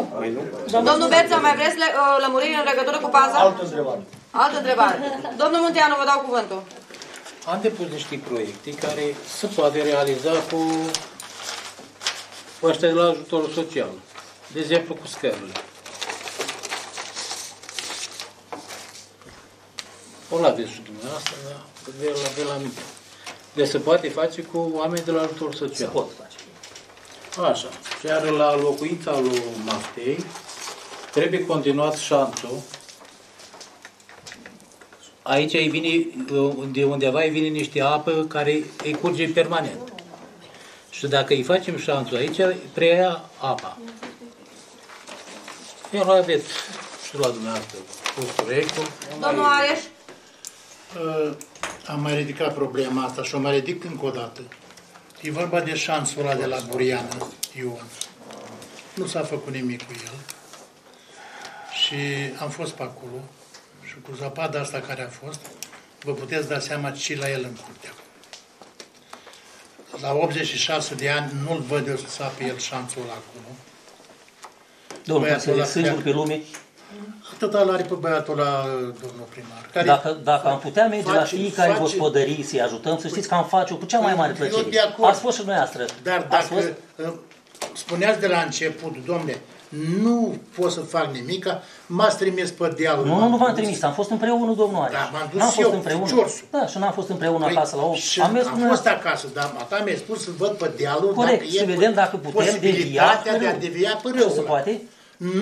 Domnul Berța, mai vreți lămuriri în legătură cu paza? Altă întrebare. Altă întrebare. Domnul Munteanu, vă dau cuvântul. Am depus niște proiecte care se poate realiza cu ăștia de la ajutorul social. De exemplu, cu scările. O la aveți și dumneavoastră, dar de la mine. Deci se poate face cu oameni de la ajutorul social. Se pot face. Așa. Iar la locuința lui Maftei trebuie continuat șanțul. Aici îi vine, de undeva îi vine niște apă care îi curge permanent. Și dacă îi facem șanțul aici, preia apa. Eu nu aveți și la dumneavoastră cu proiectul. Domnul Areș? Am mai ridicat problema asta și o mai ridic încă o dată. E vorba de șansul ăla de la Buriană Ion. Nu s-a făcut nimic cu el. Și am fost pe acolo și cu zăpada asta care a fost, vă puteți da seama ce la el în curtea. La 86 de ani nu-l văd eu să sape el șanțul ăla acolo. Domnul, să-i sângur pe lume. Atâta l-are pe băiatul ăla, domnul primar. Care dacă am putea merge la fiecare gospodării să-i ajutăm, să știți că am face-o cu cea mai mare plăcere. Ați fost și dumneavoastră. Dar dacă spuneați de la început, domne, nu pot să fac nimica, m-ați trimis pe dealul. Nu v-am trimis, am fost împreună, domnul Areș. Da, m-am dus eu cu ciorsul. Da, și n-am fost împreună acasă la om. Am fost acasă, dar ta mi-a spus să văd pe dealul. Corect, și vedem dacă putem devia pe rău. Posibilitatea de a devia pe rău. Se poate?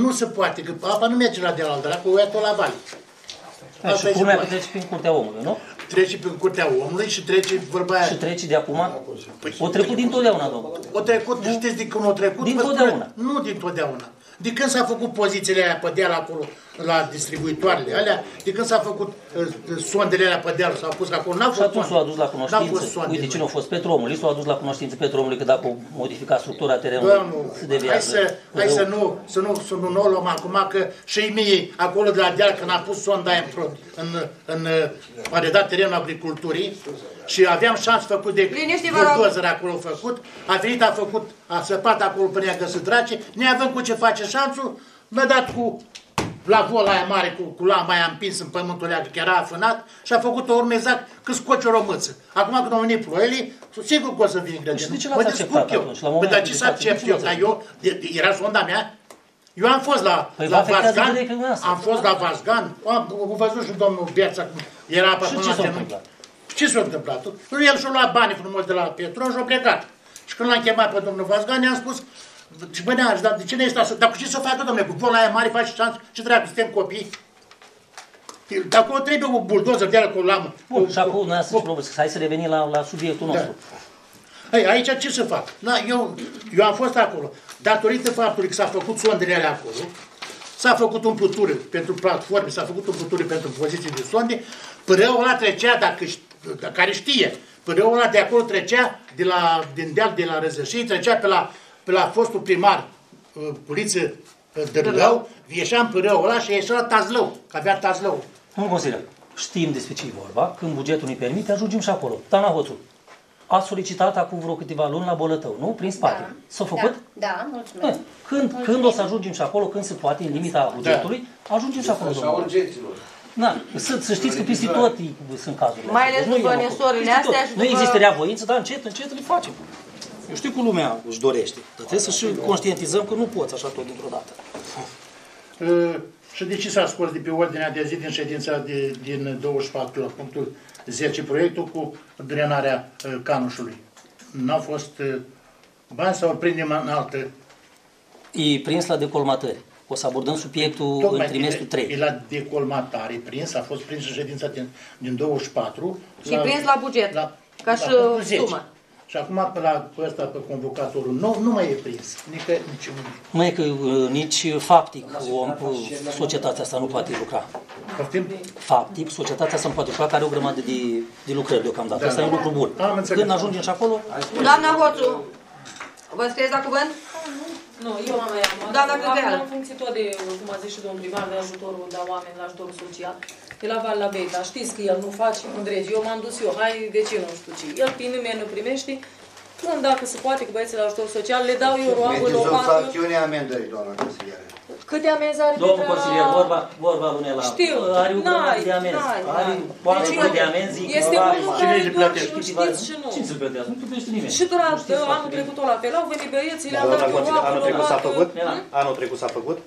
Nu se poate, că apa nu merge la deal al dracu, o ia tot la vale. Și culmea că trece prin curtea omului, nu? Trece prin curtea omului și trece vorba aia. Și trece de acum? Păi, o trecut dintotdeauna, domnule. O trecut, știți de când o trecut? Dintotdeauna. Nu dintotdeauna. De când s-a făcut pozițiile alea pe deal acolo, la distribuitoarele alea, de când s-a făcut sondele alea pe deal, s-au pus acolo, n-au fost sonde. Și atunci s-au adus la cunoștință. Uite cine a fost Petromul, s-au adus la cunoștință Petromului că dacă o modifica structura terenului, se deviază. Hai să nu luăm acum, că și mie acolo de la deal, când a pus sonda aia în paredat terenul agriculturii, și aveam șanse făcut de buldozări acolo făcut, a venit, a săpat acolo până că se drace, neavând cu ce face șanțul, m-a dat cu lavola aia mare, cu lama aia împins în pământul ăla, că era afânat, și a făcut o urmă exact cât scoci o rămâță. Acum când au venit ploile, sigur că o să vină grădină. Și mă descurc eu. Păi dar ce să accept eu? Dar eu, era sonda mea, eu am fost la Vazgan, am văzut și domnul Berța, era apă până la genunchi. Ce s-a întâmplat? El și-a luat banii frumos de la Petron și-a plecat. Și când l-am chemat pe domnul Vazgan, i-am spus, bă, Neaș, dar de ce ne-ai stat? Dar cu ce să o facă, domnule? Cu vola aia mare faci șanță? Ce treabă? Suntem copii? Dar acolo trebuie o buldoză de-aia cu o lamă. Bun, și acum, hai să revenim la subiectul nostru. Aici ce să fac? Na, eu am fost acolo. Datorită faptului că s-a făcut sondele alea acolo, s-a făcut umplutură pentru platforme, s-a făcut umplutură pentru poziții de sonde, pârâul ăla trecea, care știe, pârâul ăla de acolo trecea, din deal de la Răzășii, trecea pe la fostul primar Culiță Dârlău, ieșea în pârâul ăla și ieșea la Tazlău, că avea Tazlău. Domnul consilier, știm despre ce e vorba, când bugetul ne permite, ajungem și acolo. Tana Hoțu, a solicitat acum vreo câteva luni la Bălătău, nu? Prin spate. Da. S-a făcut? Da, da, mulțumesc. Când o să ajungem și acolo, când se poate, în limita bugetului, da, ajungem și acolo, domnule. Da, să știți că peste tot sunt cazurile. Mai ales cu donesorile astea și după... Nu există rea voință, dar încet, încet le facem. Eu știu că lumea își dorește, dar trebuie să și conștientizăm că nu poți așa tot dintr-o dată. Și de ce s-a scos de pe ordinea de zi din ședința din 24 la punctul 10, proiectul cu drenarea Canușului? N-au fost bani sau îl prindem în altă? E prins la decolmatări. O să abordăm subiectul în trimestrul 3. E la decolmatare prins, a fost prins în ședința din 24. Și prins la buget, ca și sumă. Și acum pe convocatorul nou nu mai e prins. Nici faptic societatea asta nu poate lucra. Faptic, societatea asta nu poate lucra, care are o grămadă de lucrări deocamdată. Asta e un lucru bun. Când ajungem și acolo... Doamna Hoțu, vă scrieți la cuvânt? Nu, eu am mai am. Doamna Căteală. Am funcție tot de, cum a zis și domnul primar, de ajutorul de oameni, de ajutorul social. De la Val la Bei, dar știți că el nu face îndregi. Eu m-am dus eu, hai, de ce nu știu ce. El pe nimeni nu primește. Când, dacă se poate, cu băieții la ajutor social, le dau eu roagă, o față. Sancțiune amendării, doamna consiliere. Câte amenzi are? Domnul consilier, vorba Ionela. Știu, are un grămadă de amenzi. Are oameni de amenzi. Este unul care doar și nu știți și nu. Cine se plătează? Nu plătește nimeni. Și doar anul trecut o la fel, au venit băieții, le-am dat eu roagă. Anul trecut s-a făcut?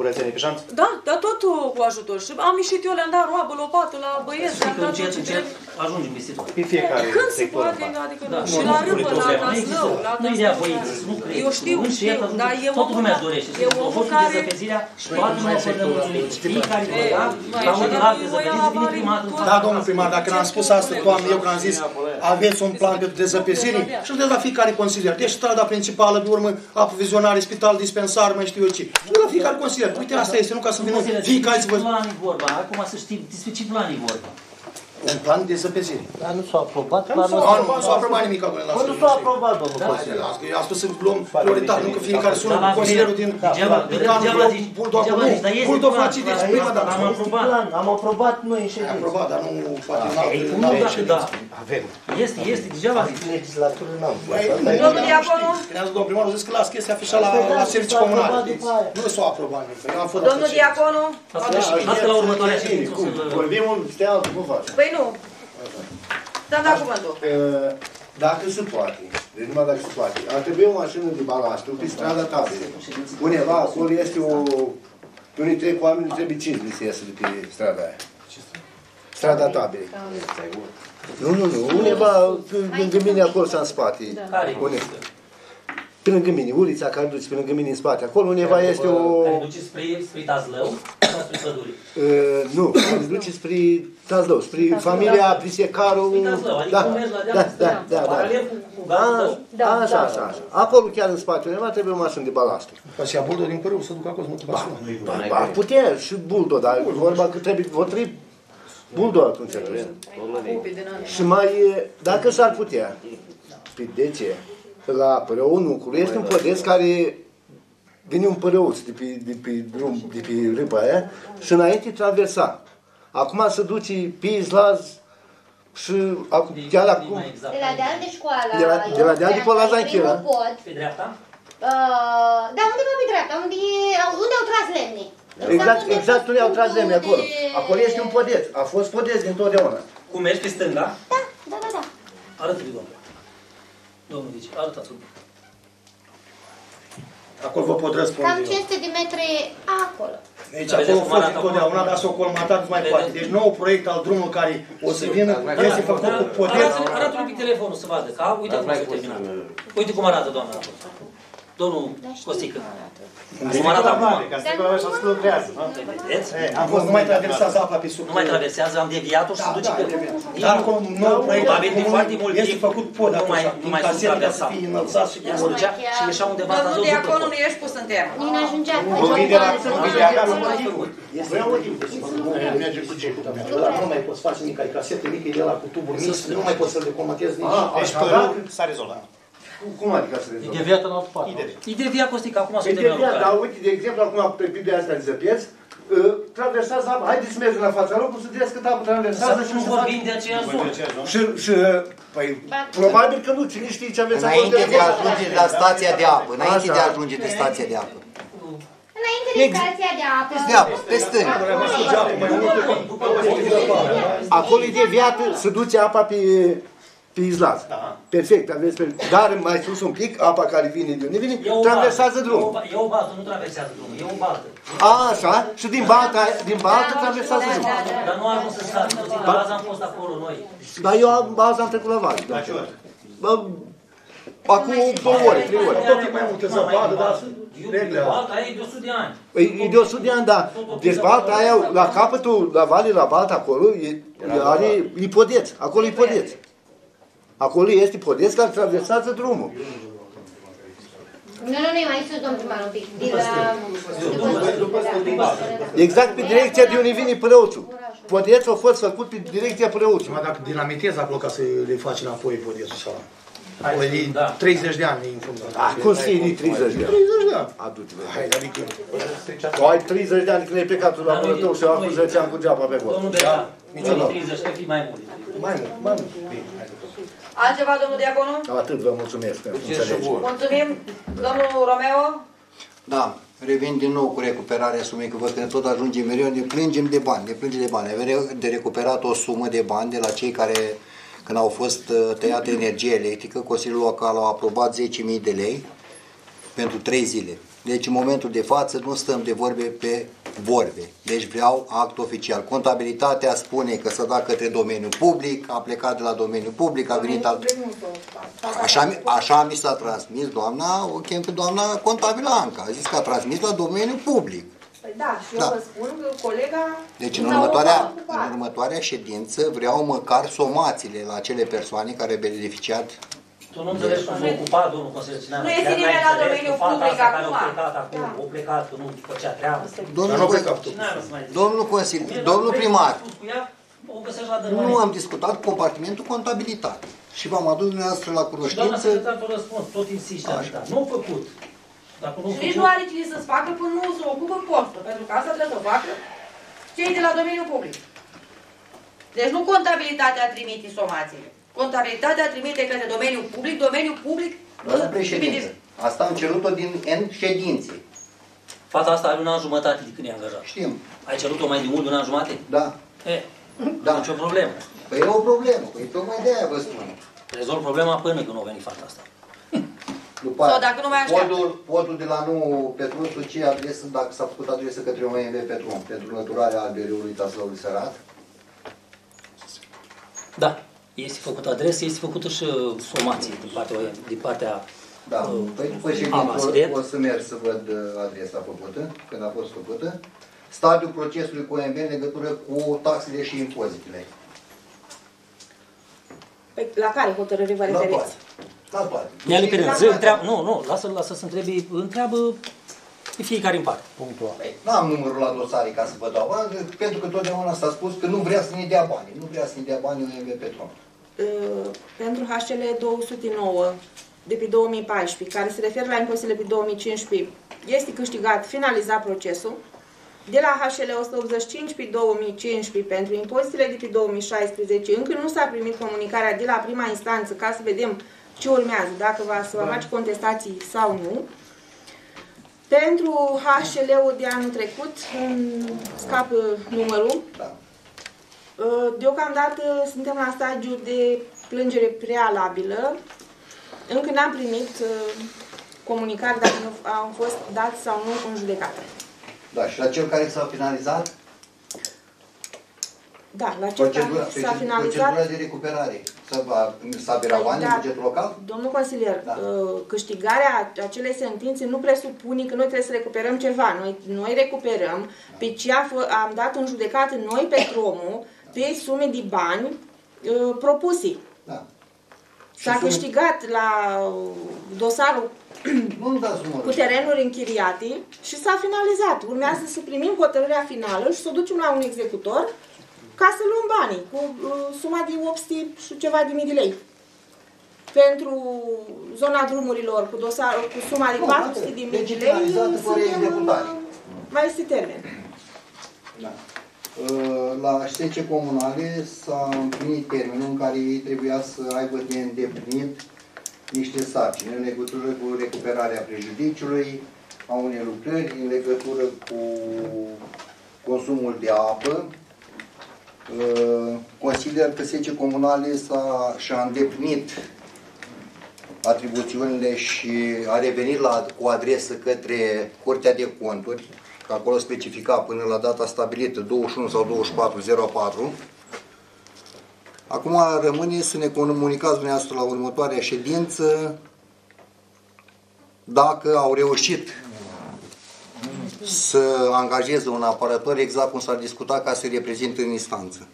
Curățenie pe șanță? Da, dar tot cu ajutor. Și am ieșit eu, le-am dat roabă, lopată la băieți, le-am dat tot ce trebuie. Ajungem pe situație. Pe fiecare sector. Când se poate, adică nu. Și la râpă, la Tazlău, la Tazlău. Eu știu, dar e omul care... Da, domnul primar, dacă n-am spus asta, toamnă, eu că am zis, aveți un plan de dezăpezire și îl dă la fiecare consilier. Deci strada principală, de urmă, aprovizionare, spital, dispensar, mai știu eu ce. Și la fiecare consilier. Uite, asta este, nu ca să vină fiecare zi. Acum să știm despre ce plan e vorba. Un plan de zăpezire. Dar nu s-a aprobat. Nu s-a aprobat nimic. Nu s-a aprobat, domnul consilier. A spus să luăm prioritate, nu că fiecare sună cu consilierul din... Buldo face, deci prima dată. Am aprobat noi în ședință. Am aprobat, dar nu poate în altă ședință. Avem. Este, degeaba zic. Legislatură n-am. Domnul Diaconu? Domnul primar a zis că las chestia afișat la servicii comunale. Nu s-a aprobat. Domnul Diaconu? Asta la următoarea ședință. Vorbim un stea altul, cum faci? Păi nu. Dar da cuvântul. Dacă se poate, deci numai dacă se poate, ar trebui o mașină de balastru pe strada Taberei. Uneva acolo este o... Unii trec oamenii, trebuie 5 să iasă de pe strada aia. Strada Taberei. Nu. Uneva, lângă mine, acolo s-a în spate. Pe lângă mine, ulița care duce pe lângă mine în spate, acolo uneva este o... Care duce spre Tazlău sau spre Păduri? Nu, care duce spre Tazlău, spre familia Prisecaru... Spre Tazlău, adică mergi la deal, paralel cu Gazlău. Așa. Acolo chiar în spate uneva trebuie o mașină de balastru. Și a Buldo din Părău să ducă acolo, să mă ducă. Ar putea și Buldo, dar vorba că trebuie... Buldo atunci trebuie. Și mai... Dacă s-ar putea... De ce? La Părău, nu, Curești, un pădeț care vine un părăuț de pe râpa aia și înainte traversa. Acum se duce pe izlaz și chiar acum... De la deal de școală... De la deal de școală Zanchila. Pe dreapta? Da, undeva pe dreapta, unde au tras lemnii. Exact unde au tras lemnii, acolo. Acolo este un pădeț, a fost pădeț dintotdeauna. Cum mergi pe stânga? Da. Arătă-i, domnule. Domnul Vici, arătați-l. Acolo vă pot răspunde. Cam 500 de metri acolo. Deci acolo a fost întotdeauna, dar s-o colmatat mai poate. Deci nou proiect al drumului care o să vină, este făcut cu poder. Arată-l un pic telefonul să vadă, că uite cum s-a terminat. Uite cum arată, doamna. Domnul Costică. Nu mai traversează apa pe sub. Nu mai traversează, am deviat-o și duce pe el. Dar acum nou proiect este făcut pod acum. Nu mai sunt traversat. Și ieșea undeva la zonă. Diaconu, nu ești pus în termen. Nu ajungea. Nu mai poți face nici ai casete mici de la cu tubul mici. Nu mai poți să le comatezi nici. Deci părul s-a rezolvat. Cum adică să rezolvă? E deviat în altă parte. E deviat, Costică, acum sunt deviat. E deviat, dar uite, de exemplu, acum pe piblia asta de zăpieți, traversează apa. Haideți să mergem la fața locului, să vedeți cât apă traversează și nu vorbim de aceea zonă. Și, probabil că nu, cine știe ce aveți acolo. Înainte de a ajunge la stația de apă, înainte de a ajunge de stația de apă. Înainte de stația de apă. De apă, pe stânga. Acolo e deviat, se duce apa pe... izlați. Perfect, aveți, dar mai sus un pic, apa care vine de unde vine, traversează drumul. E o baltă, nu traversează drumul, e o baltă. A, așa, și din baltă traversează drumul. Dar nu am să stați, la bază am fost acolo noi. Dar eu am bază, am trecut la vază. La ce ori? Acum 2 ore, 3 ore. Tot e mai multă zăpadă, dar balta aia e de 100 de ani. E de 100 de ani, da. Deci balta aia, la capătul, la vale, la balta acolo, e podeț. Acolo e podeț. Acolo este podeț care traversează drumul. Nu, mai sus, domn primar, un pic. Exact pe direcția de unde vine Pălăuțul. Podețul a fost făcut pe direcția Pălăuțului. Mă, dacă dinamitezi acolo ca să le faci înapoi podețul sau... 30 de ani e înfundat. Cum să iei 30 de ani? 30 de ani. Adu-te-vă. Hai, adică... Tu ai 30 de ani când ai plecat la Pălăuțul și acum 10 ani cu geapa pe bord. Domnul Bea, nici 30, că fii mai mult. Mai mult. Altceva, domnul Diaconu? Atât, vă mulțumesc. Mulțumim. Domnul Romeo? Da, revin din nou cu recuperarea sumei, că văd că tot ajungem mereu, ne plângem de bani. Avem de recuperat o sumă de bani de la cei care, când au fost tăiată energia electrică, Consiliul Local a aprobat 10.000 de lei pentru 3 zile. Deci, în momentul de față, nu stăm de vorbe pe vorbe. Deci vreau act oficial. Contabilitatea spune că s-a dat către domeniul public, a plecat de la domeniul public, a venit al... Așa mi s-a transmis doamna, o chem pe doamna contabilă Anca. A zis că a transmis la domeniul public. Da, și eu vă spun că colega... Deci în următoarea ședință vreau măcar somațiile la acele persoane care au beneficiat. Tu nu înțelegi cum s-a ocupat domnul Constituțional. Nu este nimeni la domeniul public acum. O plecat, că nu făcea treabă. Domnul primar, nu am discutat compartimentul contabilitate. Și v-am adus dumneavoastră la cunoștință. Și doamna secretar vă răspuns, tot insiste. Nu am făcut. Și nici nu are cine să-ți facă până nu se ocupă postul. Pentru că asta trebuie să facă cei de la domeniul public. Deci nu contabilitatea trimite somațiile. Contabilitatea trimite către domeniul public, Doamna președinte, asta am cerut-o din N ședințe. Fata asta are 1 an jumătate de când e angajat. Știm. Ai cerut-o mai de mult de 1 an jumătate? Da. Da. Nu e o problemă. Păi e o problemă, păi tocmai de-aia vă spun. Rezolv problema până când o veni fata asta. După aia, dacă nu mai așteaptă. Podul de la nou Petruțul, ce adresă, dacă s-a făcut adresă către OMV Petrom, pentru înlăturarea alberiului Taslavului Sărat? Da. Este făcut adresă, este făcută și somație din partea... Da, păi după ședință o să merg să văd adresa făcută, când a fost făcută. Stadiul procesului cu OMB în legătură cu taxele și impozitele. Păi la care hotărâri vă referiți? La toate. Ne-a liberat. Nu, lasă să întreabă fiecare în parte. Punctual. Nu am numărul la dosare ca să vă dau bani, pentru că totdeauna s-a spus că nu vrea să ne dea bani. Nu vrea să ne dea bani OMV Petrom. Pentru HL 209 de pe 2014, care se referă la impozitele pe 2015, este câștigat, finalizat procesul. De la HL 185 pe 2015, pentru impozitele de pe 2016, încă nu s-a primit comunicarea de la prima instanță, ca să vedem ce urmează, dacă va face contestații sau nu. Pentru HL-ul de anul trecut, scapă numărul. Deocamdată suntem la stadiu de plângere prealabilă. Încă n-am primit comunicare dacă am fost dat sau nu în judecată. Da, și la cel care s-a finalizat? Da, la cel care s-a finalizat. Procedura de recuperare să stabilirea oameni în bugetul local? Domnul consilier, da. Câștigarea acelei sentințe nu presupune că noi trebuie să recuperăm ceva. Noi recuperăm pe ce am dat în judecată noi Petromul, pe sume de bani propuse. Da. S-a câștigat la dosarul cu terenuri închiriate și s-a finalizat. Urmează să primim hotărârea finală și să o ducem la un executor ca să luăm banii, cu suma de 800 și ceva de mii de lei. Pentru zona drumurilor, cu suma de 400 de mii de lei, mai este termen. Da. La ștece comunale s-a împlinit termenul în care ei trebuia să aibă de îndeplinit niște sarcini în legătură cu recuperarea prejudiciului, a unei lucrări, în legătură cu consumul de apă. Consider că SECE Comunale și-a îndeplinit atribuțiunile și a revenit cu adresă către Curtea de Conturi, că acolo specifica până la data stabilită 21 sau 24-04. Acum rămâne să ne comunicați dumneavoastră la următoarea ședință dacă au reușit să angajeze un apărător exact cum s-a discutat ca să-i reprezinte în instanță.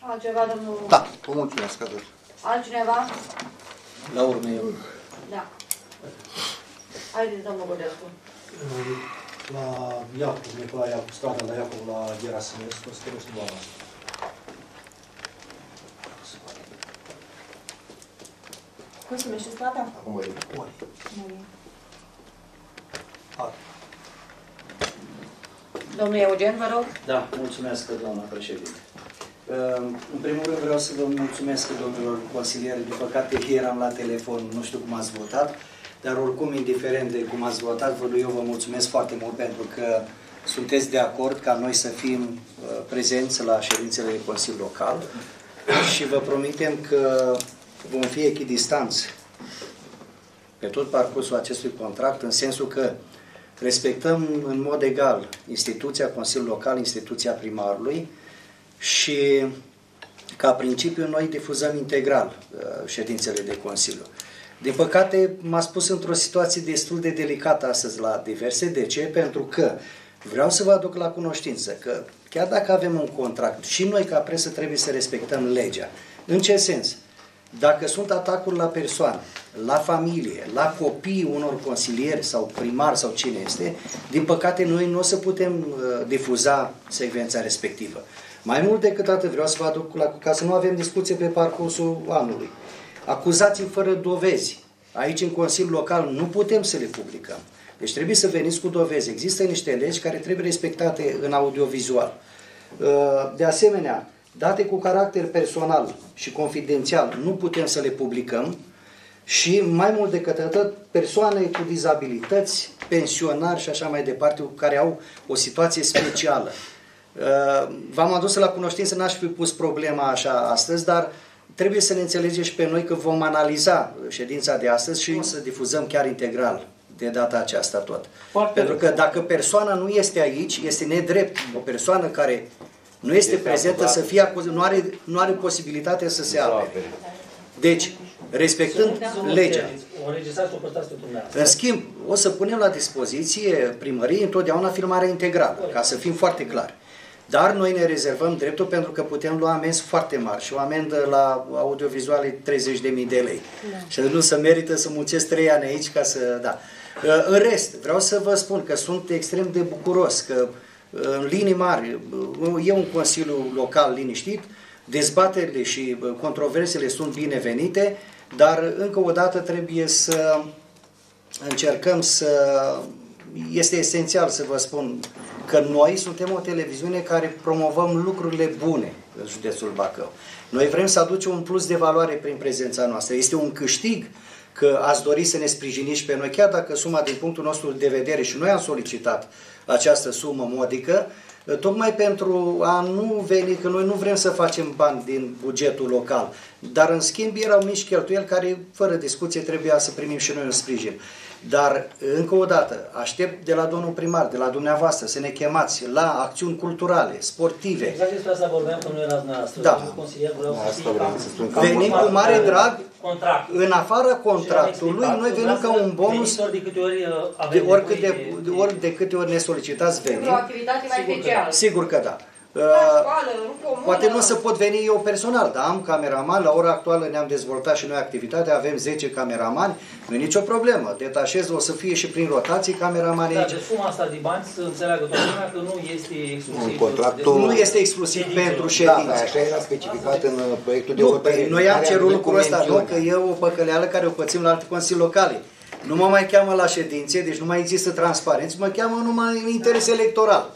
Altceva, domnul? Da, vă mulțumesc atât. Altcineva? La urmă eu. Da. Haideți, domnul Bădescu. La Iacov, strada la Iacov, la Gerasimescu, stăruși de oameni. Cum se numește strada? Acum vă iubim. Domnul Eugen, vă rog. Da, mulțumesc, doamna președinte. În primul rând vreau să vă mulțumesc, domnilor consilieri. De păcate, ieri am la telefon, nu știu cum ați votat, dar oricum, indiferent de cum ați votat, eu vă mulțumesc foarte mult pentru că sunteți de acord ca noi să fim prezenți la ședințele de Consiliu Local și vă promitem că vom fi echidistanți pe tot parcursul acestui contract, în sensul că respectăm în mod egal instituția Consiliului Local, instituția primarului și, ca principiu, noi difuzăm integral ședințele de Consiliu. Din păcate, m-a spus într-o situație destul de delicată astăzi la diverse. De ce? Pentru că vreau să vă aduc la cunoștință că chiar dacă avem un contract, și noi ca presă trebuie să respectăm legea. În ce sens? Dacă sunt atacuri la persoane, la familie, la copii unor consilieri sau primari sau cine este, din păcate noi nu o să putem difuza secvența respectivă. Mai mult decât atât vreau să vă aduc ca să nu avem discuție pe parcursul anului. Acuzații fără dovezi. Aici, în Consiliul Local, nu putem să le publicăm. Deci trebuie să veniți cu dovezi. Există niște legi care trebuie respectate în audiovizual. De asemenea, date cu caracter personal și confidențial nu putem să le publicăm și, mai mult decât atât, persoane cu dizabilități, pensionari și așa mai departe, care au o situație specială. V-am adus la cunoștință, n-aș fi pus problema așa astăzi, dar trebuie să ne înțelegeți și pe noi că vom analiza ședința de astăzi și o să difuzăm chiar integral de data aceasta tot. Pentru că dacă persoana nu este aici, este nedrept o persoană care nu este prezentă să fie acuzată, nu are posibilitatea să se apere. Deci, respectând legea. În schimb, o să punem la dispoziție primăriei întotdeauna filmarea integrală, ca să fim foarte clari. Dar noi ne rezervăm dreptul pentru că putem lua amenzi foarte mari și o amendă la audiovizuale 30.000 de lei. Da. Și nu se merită să muncesc 3 ani aici ca să... Da. În rest, vreau să vă spun că sunt extrem de bucuros că în linii mari e un Consiliu Local liniștit, dezbaterile și controversele sunt binevenite, dar încă o dată trebuie să încercăm să... Este esențial să vă spun că noi suntem o televiziune care promovăm lucrurile bune în județul Bacău. Noi vrem să aducem un plus de valoare prin prezența noastră. Este un câștig că ați dori să ne sprijiniți pe noi, chiar dacă suma din punctul nostru de vedere, și noi am solicitat această sumă modică, tocmai pentru a nu veni, că noi nu vrem să facem bani din bugetul local, dar în schimb erau mici cheltuieli care, fără discuție, trebuia să primim și noi un sprijin. Dar, încă o dată, aștept de la domnul primar, de la dumneavoastră, să ne chemați la acțiuni culturale, sportive. Exact despre asta vorbeam că nu erați noastră. Da. Venim cu mare drag, în afara contractului, noi venim ca un bonus, de câte ori ne solicitați venim. O activitate mai specială. Sigur că da. Poate nu o să pot veni eu personal, dar am cameraman, la ora actuală ne-am dezvoltat și noi activitatea, avem 10 cameramani, nu e nicio problemă, detașez, o să fie și prin rotații cameramani aici. Dar de suma asta de bani să înțeleagă toată lumea că nu este exclusiv. Contractul nu este exclusiv pentru ședință. Da, așa era specificat în proiectul de hotărâre. Noi am cerut lucrul ăsta, nu că e o păcăleală care o pățim la alte consilii locale. Nu mă mai cheamă la ședințe, deci nu mai există transparență, mă cheamă numai interes electoral.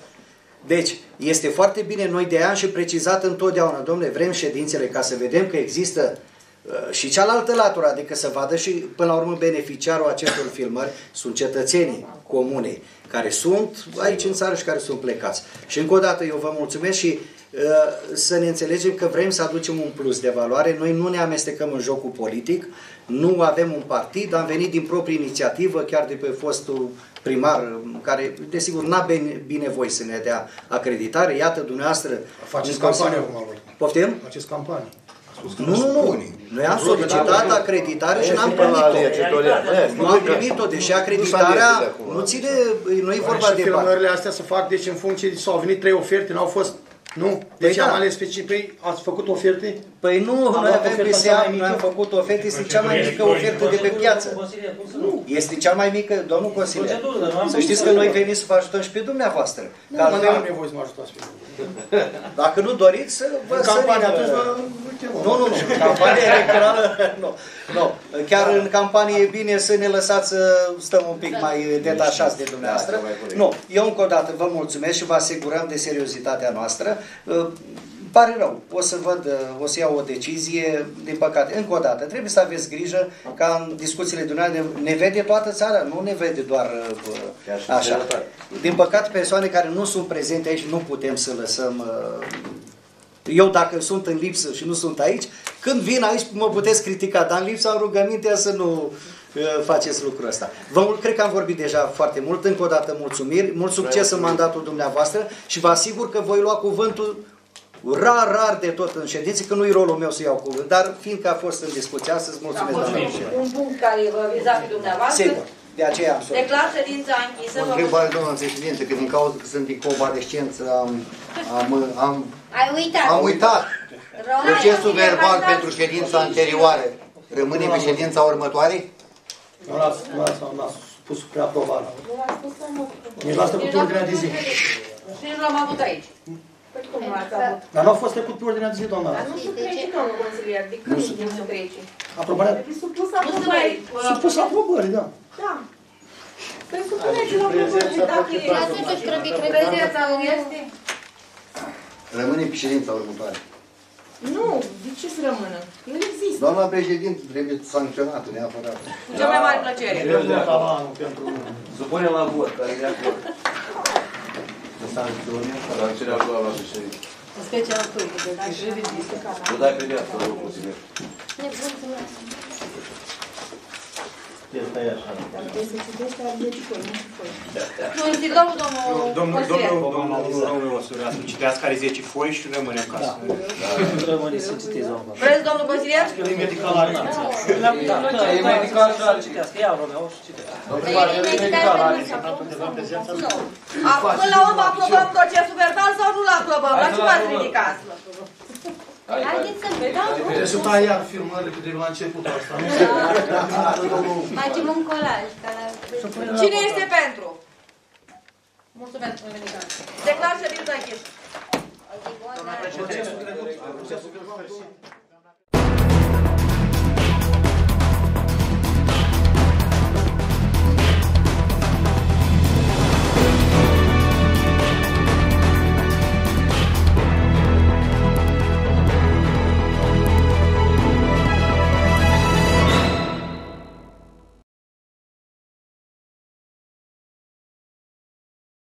Deci, este foarte bine, noi de aia am și precizat întotdeauna, domnule, vrem ședințele ca să vedem că există și cealaltă latură, adică să vadă și, până la urmă, beneficiarul acestor filmări sunt cetățenii comunei, care sunt aici în țară și care sunt plecați. Și încă o dată eu vă mulțumesc și să ne înțelegem că vrem să aducem un plus de valoare, noi nu ne amestecăm în jocul politic, nu avem un partid, am venit din proprie inițiativă, chiar de pe fostul primar, care, desigur, n-a binevoie să ne dea acreditare. Iată, dumneavoastră... Faceți campanie acum, voi. Poftim? Faceți campanie. Nu. Noi am solicitat acreditare și n-am primit-o. Nu am primit-o, deși acreditarea nu ține... Nu-i vorba de... Și filmările astea se fac, deci, în funcție de... S-au venit 3 oferte, n-au fost... Nu? Deci am ales pe cei, ați făcut oferte? Păi nu, noi avem PSA, noi am făcut oferte, este cea mai mică ofertă de pe piață. Nu, este cea mai mică, domnul consilier. Să știți că noi venim să vă ajutăm și pe dumneavoastră. Nu, nu am nevoie să mă ajutați pe dumneavoastră. Dacă nu doriți să vă sărim. Nu, campanie electorală, nu. Chiar în campanie e bine să ne lăsați să stăm un pic mai detașați de dumneavoastră. Nu, eu încă o dată vă mulțumesc și vă asigurăm de seriozitatea noastră. Pare rău, o să iau o decizie, din păcate. Încă o dată, trebuie să aveți grijă ca în discuțiile dumneavoastră ne vede toată țara, nu ne vede doar așa. Din păcate, persoane care nu sunt prezente aici, nu putem să lăsăm... Eu, dacă sunt în lipsă și nu sunt aici, când vin aici mă puteți critica, dar în lipsă am rugămintea să nu faceți lucrul ăsta. Cred că am vorbit deja foarte mult, încă o dată mulțumiri, mult succes în mandatul dumneavoastră și vă asigur că voi lua cuvântul rar de tot în ședințe, că nu-i rolul meu să iau cuvânt, dar fiindcă a fost în discuție astăzi, mulțumesc. Un punct care vă viza pe dumneavoastră. Sigur. De aceea am sorit. Declar ședința închisă. O întrebare, domnul președinte, că din cauza că sunt din convalescență am uitat procesul verbal pentru ședința anterioară. Rămâne pe ședința următoare? Nu l-ați spus preaprobarea. Nu l-ați spus preaprobarea. Mi-l lasă pe ordinea de zi. Și nu l-am avut aici. Dar nu a fost trecut pe ordinea de zi, doamna. Dar nu știu trece, domnul consilier. De când nu se trece? Aprobarea? Supusă aprobării, da. Da. Presupuneți la aprobării, dacă e... Prezența lui este... Rămâne pe ședința următoare. Nu, de ce să rămână? Nu există. Doamna președinte, trebuie sancționată neapărat. Cu cea mai mare plăcere. Supunem la vot, care e de acord. Dar ce le-a luat la ședință? În special la pâine, de la ședință. Vă dai pe viață, vă mulțumesc. Ne mulțumesc. Este așa. Dar trebuie să citești la legicul, nu știu foi. Nu, îți dau, domnul consilier. Domnul Osură, să citească care 10 foi și rămâne acasă. Rămâne să citezi, domnul. Vreți, domnul consilier? E medical la Anca. E medical și al citească. Ia, Romeo, și citească. E medical la Anca. Până la urmă, aprobăm procesul verbal sau nu l-aprobăm? La ce v-ați ridicat? Haideți să vedem. Trebuie să taiem filmările de la începutul ăsta. Facem un colaj. Cine este pentru? Mulțumesc, domnule Mihai. Declar ședința închisă.